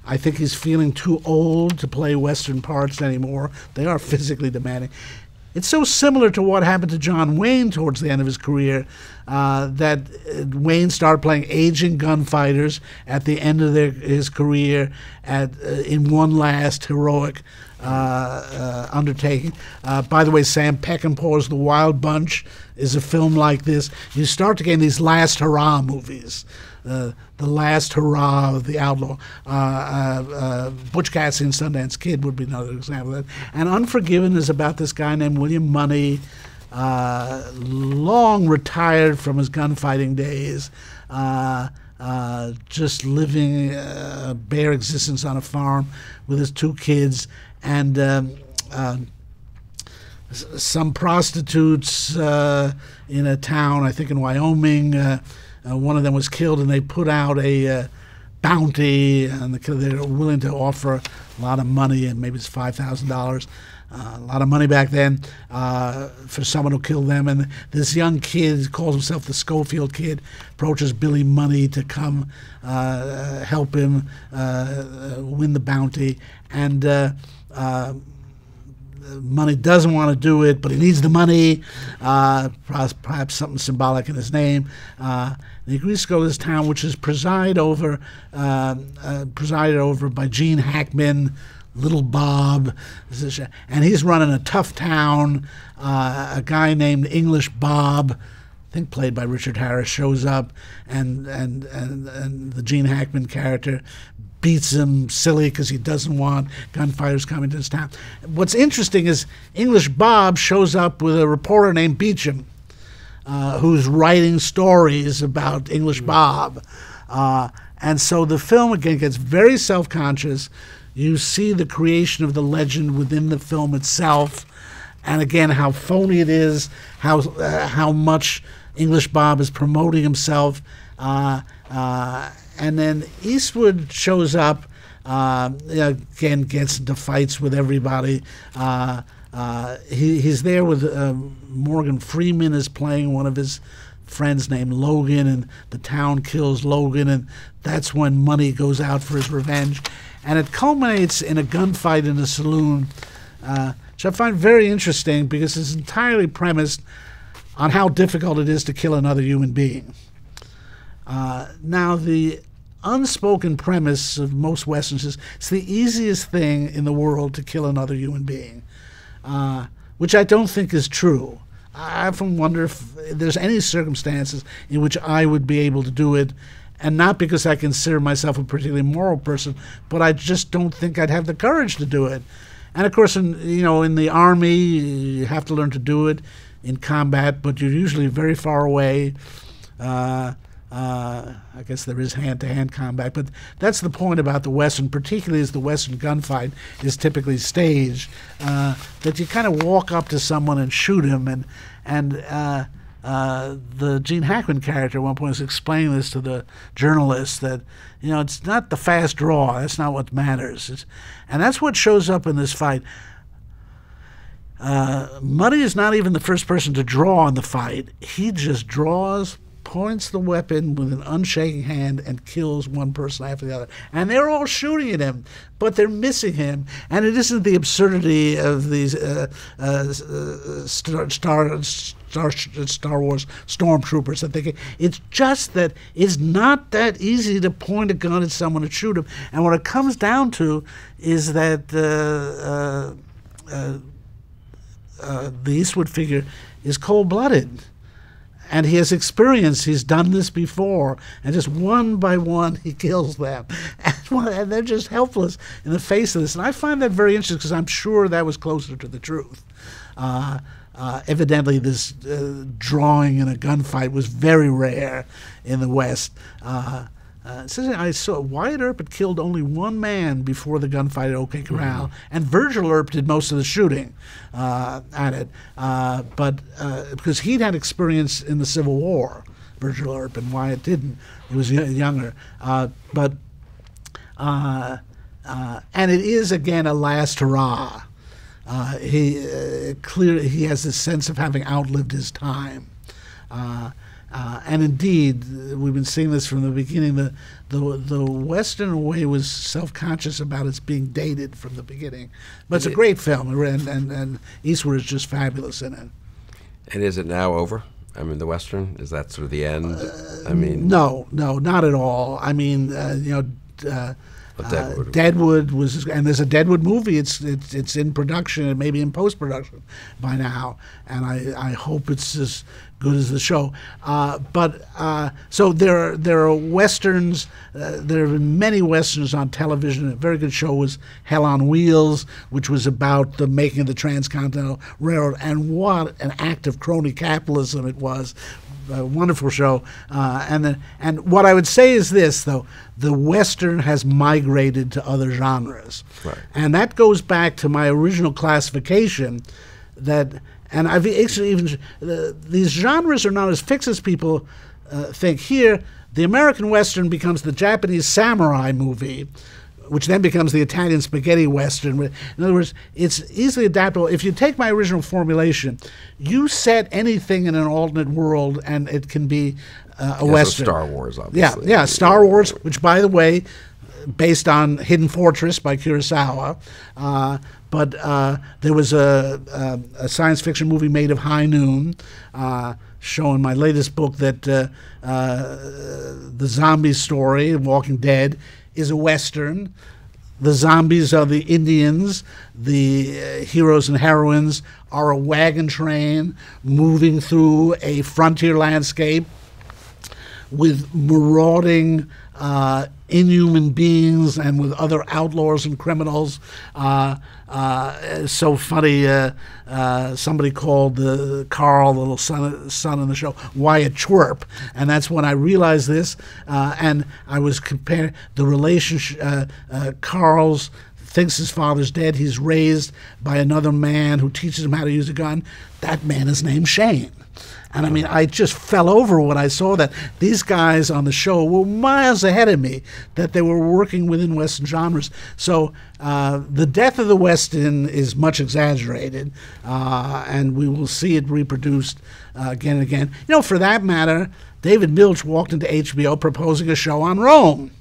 I think he's feeling too old to play Western parts anymore. They are physically demanding. It's so similar to what happened to John Wayne towards the end of his career. uh, that Wayne started playing aging gunfighters at the end of their, his career at uh, in one last heroic uh, uh, undertaking. Uh, by the way, Sam Peckinpah's The Wild Bunch is a film like this. You start to get these last hurrah movies. Uh, the last hurrah of the outlaw. Uh, uh, uh, Butch Cassidy and Sundance Kid would be another example of that. And Unforgiven is about this guy named William Money, uh, long retired from his gunfighting days, uh, uh, just living a bare existence on a farm with his two kids. And um, uh, s some prostitutes uh, in a town, I think in Wyoming, uh, Uh, one of them was killed, and they put out a uh, bounty, and the, they're willing to offer a lot of money, and maybe it's five thousand dollars, uh, a lot of money back then, uh, for someone who killed them. And this young kid, calls himself the Schofield Kid, approaches Billy Money to come uh, help him uh, win the bounty. And uh, uh, Money doesn't want to do it, but he needs the money, uh, perhaps something symbolic in his name. Uh, and he agrees to go to this town, which is presided over, uh, uh, presided over by Gene Hackman, Little Bob, and he's running a tough town. Uh, a guy named English Bob, I think played by Richard Harris, shows up, and, and, and, and the Gene Hackman character beats him silly because he doesn't want gunfighters coming to his town. What's interesting is English Bob shows up with a reporter named Beecham, uh, who's writing stories about English Bob. Uh, and so the film, again, gets very self-conscious. You see the creation of the legend within the film itself, and again, how phony it is, how, uh, how much English Bob is promoting himself. Uh, uh, And then Eastwood shows up, uh, again, gets into fights with everybody. Uh, uh, he, he's there with uh, Morgan Freeman is playing one of his friends named Logan, and the town kills Logan, and that's when Money goes out for his revenge. And it culminates in a gunfight in a saloon, uh, which I find very interesting because it's entirely premised on how difficult it is to kill another human being. Uh, now, the unspoken premise of most Westerns is it's the easiest thing in the world to kill another human being, uh, which I don't think is true. I often wonder if there's any circumstances in which I would be able to do it, and not because I consider myself a particularly moral person, but I just don't think I'd have the courage to do it. And of course, in, you know, in the army, you have to learn to do it in combat, but you're usually very far away. Uh, Uh, I guess there is hand-to-hand combat, but that's the point about the Western, particularly as the Western gunfight is typically staged, uh, that you kind of walk up to someone and shoot him. And, and uh, uh, the Gene Hackman character at one point was explaining this to the journalist, that, you know, it's not the fast draw. That's not what matters. It's, and that's what shows up in this fight. Uh, Money is not even the first person to draw in the fight. He just draws, points the weapon with an unshaking hand, and kills one person after the other. And they're all shooting at him, but they're missing him. And it isn't the absurdity of these uh, uh, star, star, star, Star Wars stormtroopers that they get. It's just that it's not that easy to point a gun at someone and shoot him. And what it comes down to is that uh, uh, uh, uh, the Eastwood figure is cold-blooded. And he has experience. He's done this before. And just one by one, he kills them. And, one, and they're just helpless in the face of this. And I find that very interesting because I'm sure that was closer to the truth. Uh, uh, evidently, this uh, drawing in a gunfight was very rare in the West. Uh, uh, I saw Wyatt Earp had killed only one man before the gunfight at OK Corral. Mm-hmm. And Virgil Earp did most of the shooting uh, at it. Uh, but uh, because he'd had experience in the Civil War, Virgil Earp, and Wyatt didn't. He was younger. Uh, but uh, uh, and it is, again, a last hurrah. Uh, he, uh, clearly, he has this sense of having outlived his time. Uh, Uh, and indeed, we've been seeing this from the beginning. The, the, the Western way was self-conscious about its being dated from the beginning. But it's a great film, and, and, and Eastwood is just fabulous in it. And is it now over? I mean, the Western? Is that sort of the end? Uh, I mean... No, no, not at all. I mean, uh, you know... Uh, Uh, Deadwood. Deadwood was, and there's a Deadwood movie. It's it's it's in production and maybe in post production by now, and I I hope it's as good as the show. Uh, but uh, so there are there are westerns. Uh, there have been many westerns on television. A very good show was Hell on Wheels, which was about the making of the Transcontinental Railroad, and what an act of crony capitalism it was. A wonderful show, uh, and then and what I would say is this though: the Western has migrated to other genres, right. And that goes back to my original classification. That and I've actually even uh, these genres are not as fixed as people uh, think. Here, the American Western becomes the Japanese samurai movie, which then becomes the Italian spaghetti Western. In other words, it's easily adaptable. If you take my original formulation, you set anything in an alternate world, and it can be uh, a yeah, Western. So Star Wars, obviously. Yeah, yeah, Star Wars, which, by the way, based on Hidden Fortress by Kurosawa. Uh, but uh, there was a, a, a science fiction movie made of High Noon, uh, showing my latest book that uh, uh, the zombie story, Walking Dead, is a Western. The zombies are the Indians. The uh, heroes and heroines are a wagon train moving through a frontier landscape with marauding uh, inhuman beings and with other outlaws and criminals. Uh, uh, it's so funny, uh, uh, somebody called uh, Carl, the little son, son on the show, Wyatt Earp, and that's when I realized this, uh, and I was comparing the relationship, uh, uh, Carl's thinks his father's dead, he's raised by another man who teaches him how to use a gun. That man is named Shane. And I mean, I just fell over when I saw that. These guys on the show were miles ahead of me, that they were working within Western genres. So uh, the death of the Western is much exaggerated, uh, and we will see it reproduced uh, again and again. You know, for that matter, David Milch walked into H B O proposing a show on Rome.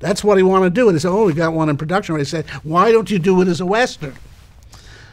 That's what he wanted to do. And he said, oh, we got one in production. And he said, why don't you do it as a Western?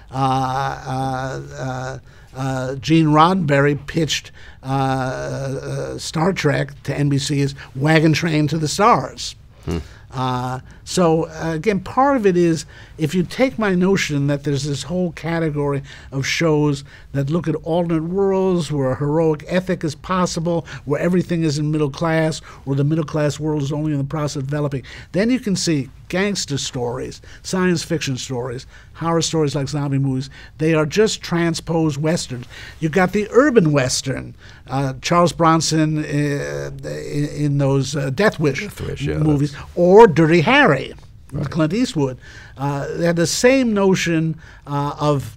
Uh, uh, uh, Uh, Gene Roddenberry pitched uh, uh, Star Trek to N B C as Wagon Train to the Stars. Hmm. Uh, so, uh, again, part of it is, if you take my notion that there's this whole category of shows that look at alternate worlds where a heroic ethic is possible, where everything is in middle class, or the middle class world is only in the process of developing, then you can see gangster stories, science fiction stories, horror stories like zombie movies. They are just transposed Westerns. You've got the urban Western, uh, Charles Bronson uh, in, in those uh, Death Wish, Death Wish yeah, movies, or Dirty Harry, right. Clint Eastwood. Uh, they had the same notion uh, of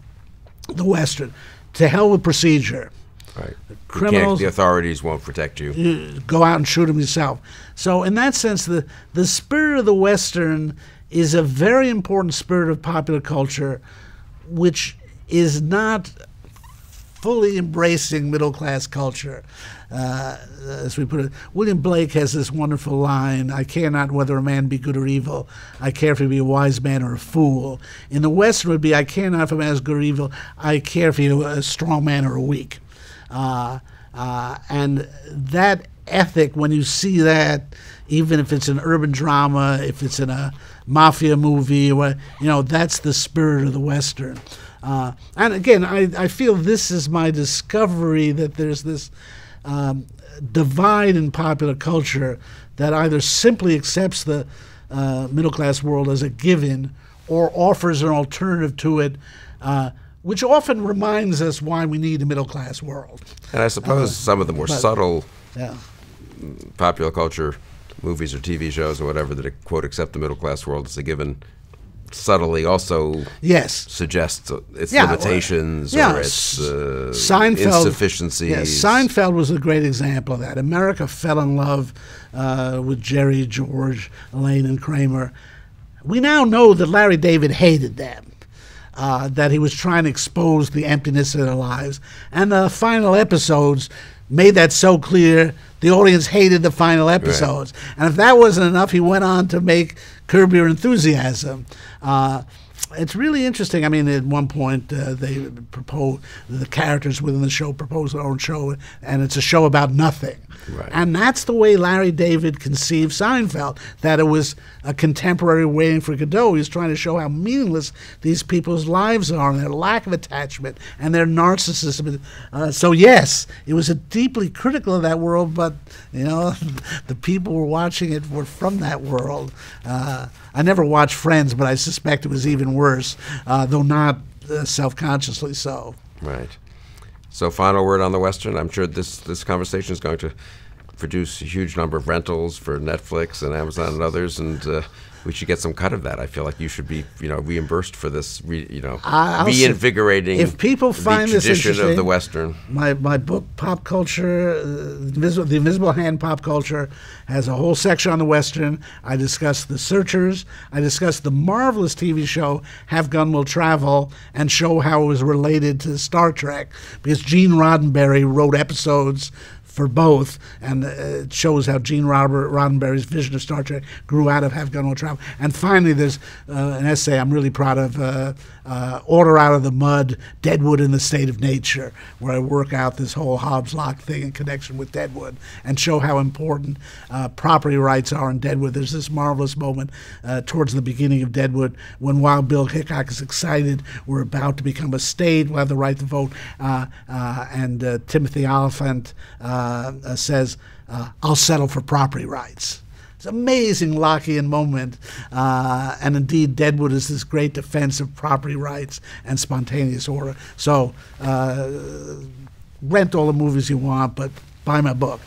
the Western. To hell with procedure. Right. Criminals, the authorities won't protect you. you. Go out and shoot them yourself. So in that sense, the, the spirit of the Western is a very important spirit of popular culture, which is not fully embracing middle-class culture, uh, as we put it. William Blake has this wonderful line, I care not whether a man be good or evil, I care if he be a wise man or a fool. In the Western would be, I care not if a man is good or evil, I care if he is a strong man or a weak. Uh, uh, and that ethic, when you see that, even if it's an urban drama, if it's in a mafia movie, or, you know, that's the spirit of the Western. Uh, and again, I, I feel this is my discovery, that there's this um, divide in popular culture that either simply accepts the uh, middle-class world as a given or offers an alternative to it, uh, which often reminds us why we need a middle-class world. And I suppose uh, some of the more but, subtle yeah. popular culture movies or T V shows or whatever that, quote, accept the middle-class world as a given subtly also yes. suggests its yeah, limitations or, yeah, or its uh, Seinfeld, insufficiencies. Yeah, Seinfeld was a great example of that. America fell in love uh, with Jerry, George, Elaine, and Kramer. We now know that Larry David hated them, uh, that he was trying to expose the emptiness of their lives. And the final episodes made that so clear. The audience hated the final episodes. Right. And if that wasn't enough, he went on to make Curb Your Enthusiasm. Uh, it's really interesting. I mean, at one point uh, they propose, the characters within the show propose their own show, and it's a show about nothing. Right. And that's the way Larry David conceived Seinfeld, that it was a contemporary Waiting for Godot. He was trying to show how meaningless these people's lives are and their lack of attachment and their narcissism. Uh, so yes, it was a deeply critical of that world, but you know, the people who were watching it were from that world. Uh, I never watched Friends, but I suspect it was even worse, uh, though not uh, self-consciously so. Right. So final word on the Western. I'm sure this, this conversation is going to produce a huge number of rentals for Netflix and Amazon and others, and uh, we should get some cut of that. I feel like you should be, you know, reimbursed for this, re, you know, I'll reinvigorating if people find the tradition this of the Western. My, my book, Pop Culture, uh, The Invisible Hand Pop Culture, has a whole section on the Western. I discuss The Searchers. I discuss the marvelous T V show, Have Gun Will Travel, and show how it was related to Star Trek, because Gene Roddenberry wrote episodes for both, and uh, it shows how Gene Robert Roddenberry's vision of Star Trek grew out of Have Gun Will Travel. And finally, there's uh, an essay I'm really proud of, uh, uh, Order Out of the Mud, Deadwood in the State of Nature, where I work out this whole Hobbes Locke thing in connection with Deadwood and show how important uh, property rights are in Deadwood. There's this marvelous moment uh, towards the beginning of Deadwood when Wild Bill Hickok is excited, we're about to become a state, we'll have the right to vote, uh, uh, and uh, Timothy Oliphant uh, Uh, says, uh, I'll settle for property rights. It's an amazing Lockean moment, uh, and indeed Deadwood is this great defense of property rights and spontaneous order. So uh, rent all the movies you want, but buy my book.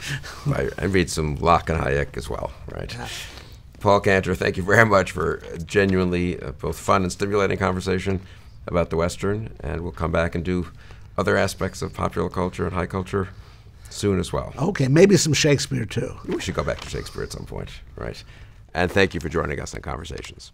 Right. And read some Locke and Hayek as well, right? Yeah. Paul Cantor, thank you very much for a genuinely uh, both fun and stimulating conversation about the Western, and we'll come back and do other aspects of popular culture and high culture soon as well. Okay, maybe some Shakespeare too. We should go back to Shakespeare at some point, right? And thank you for joining us on Conversations.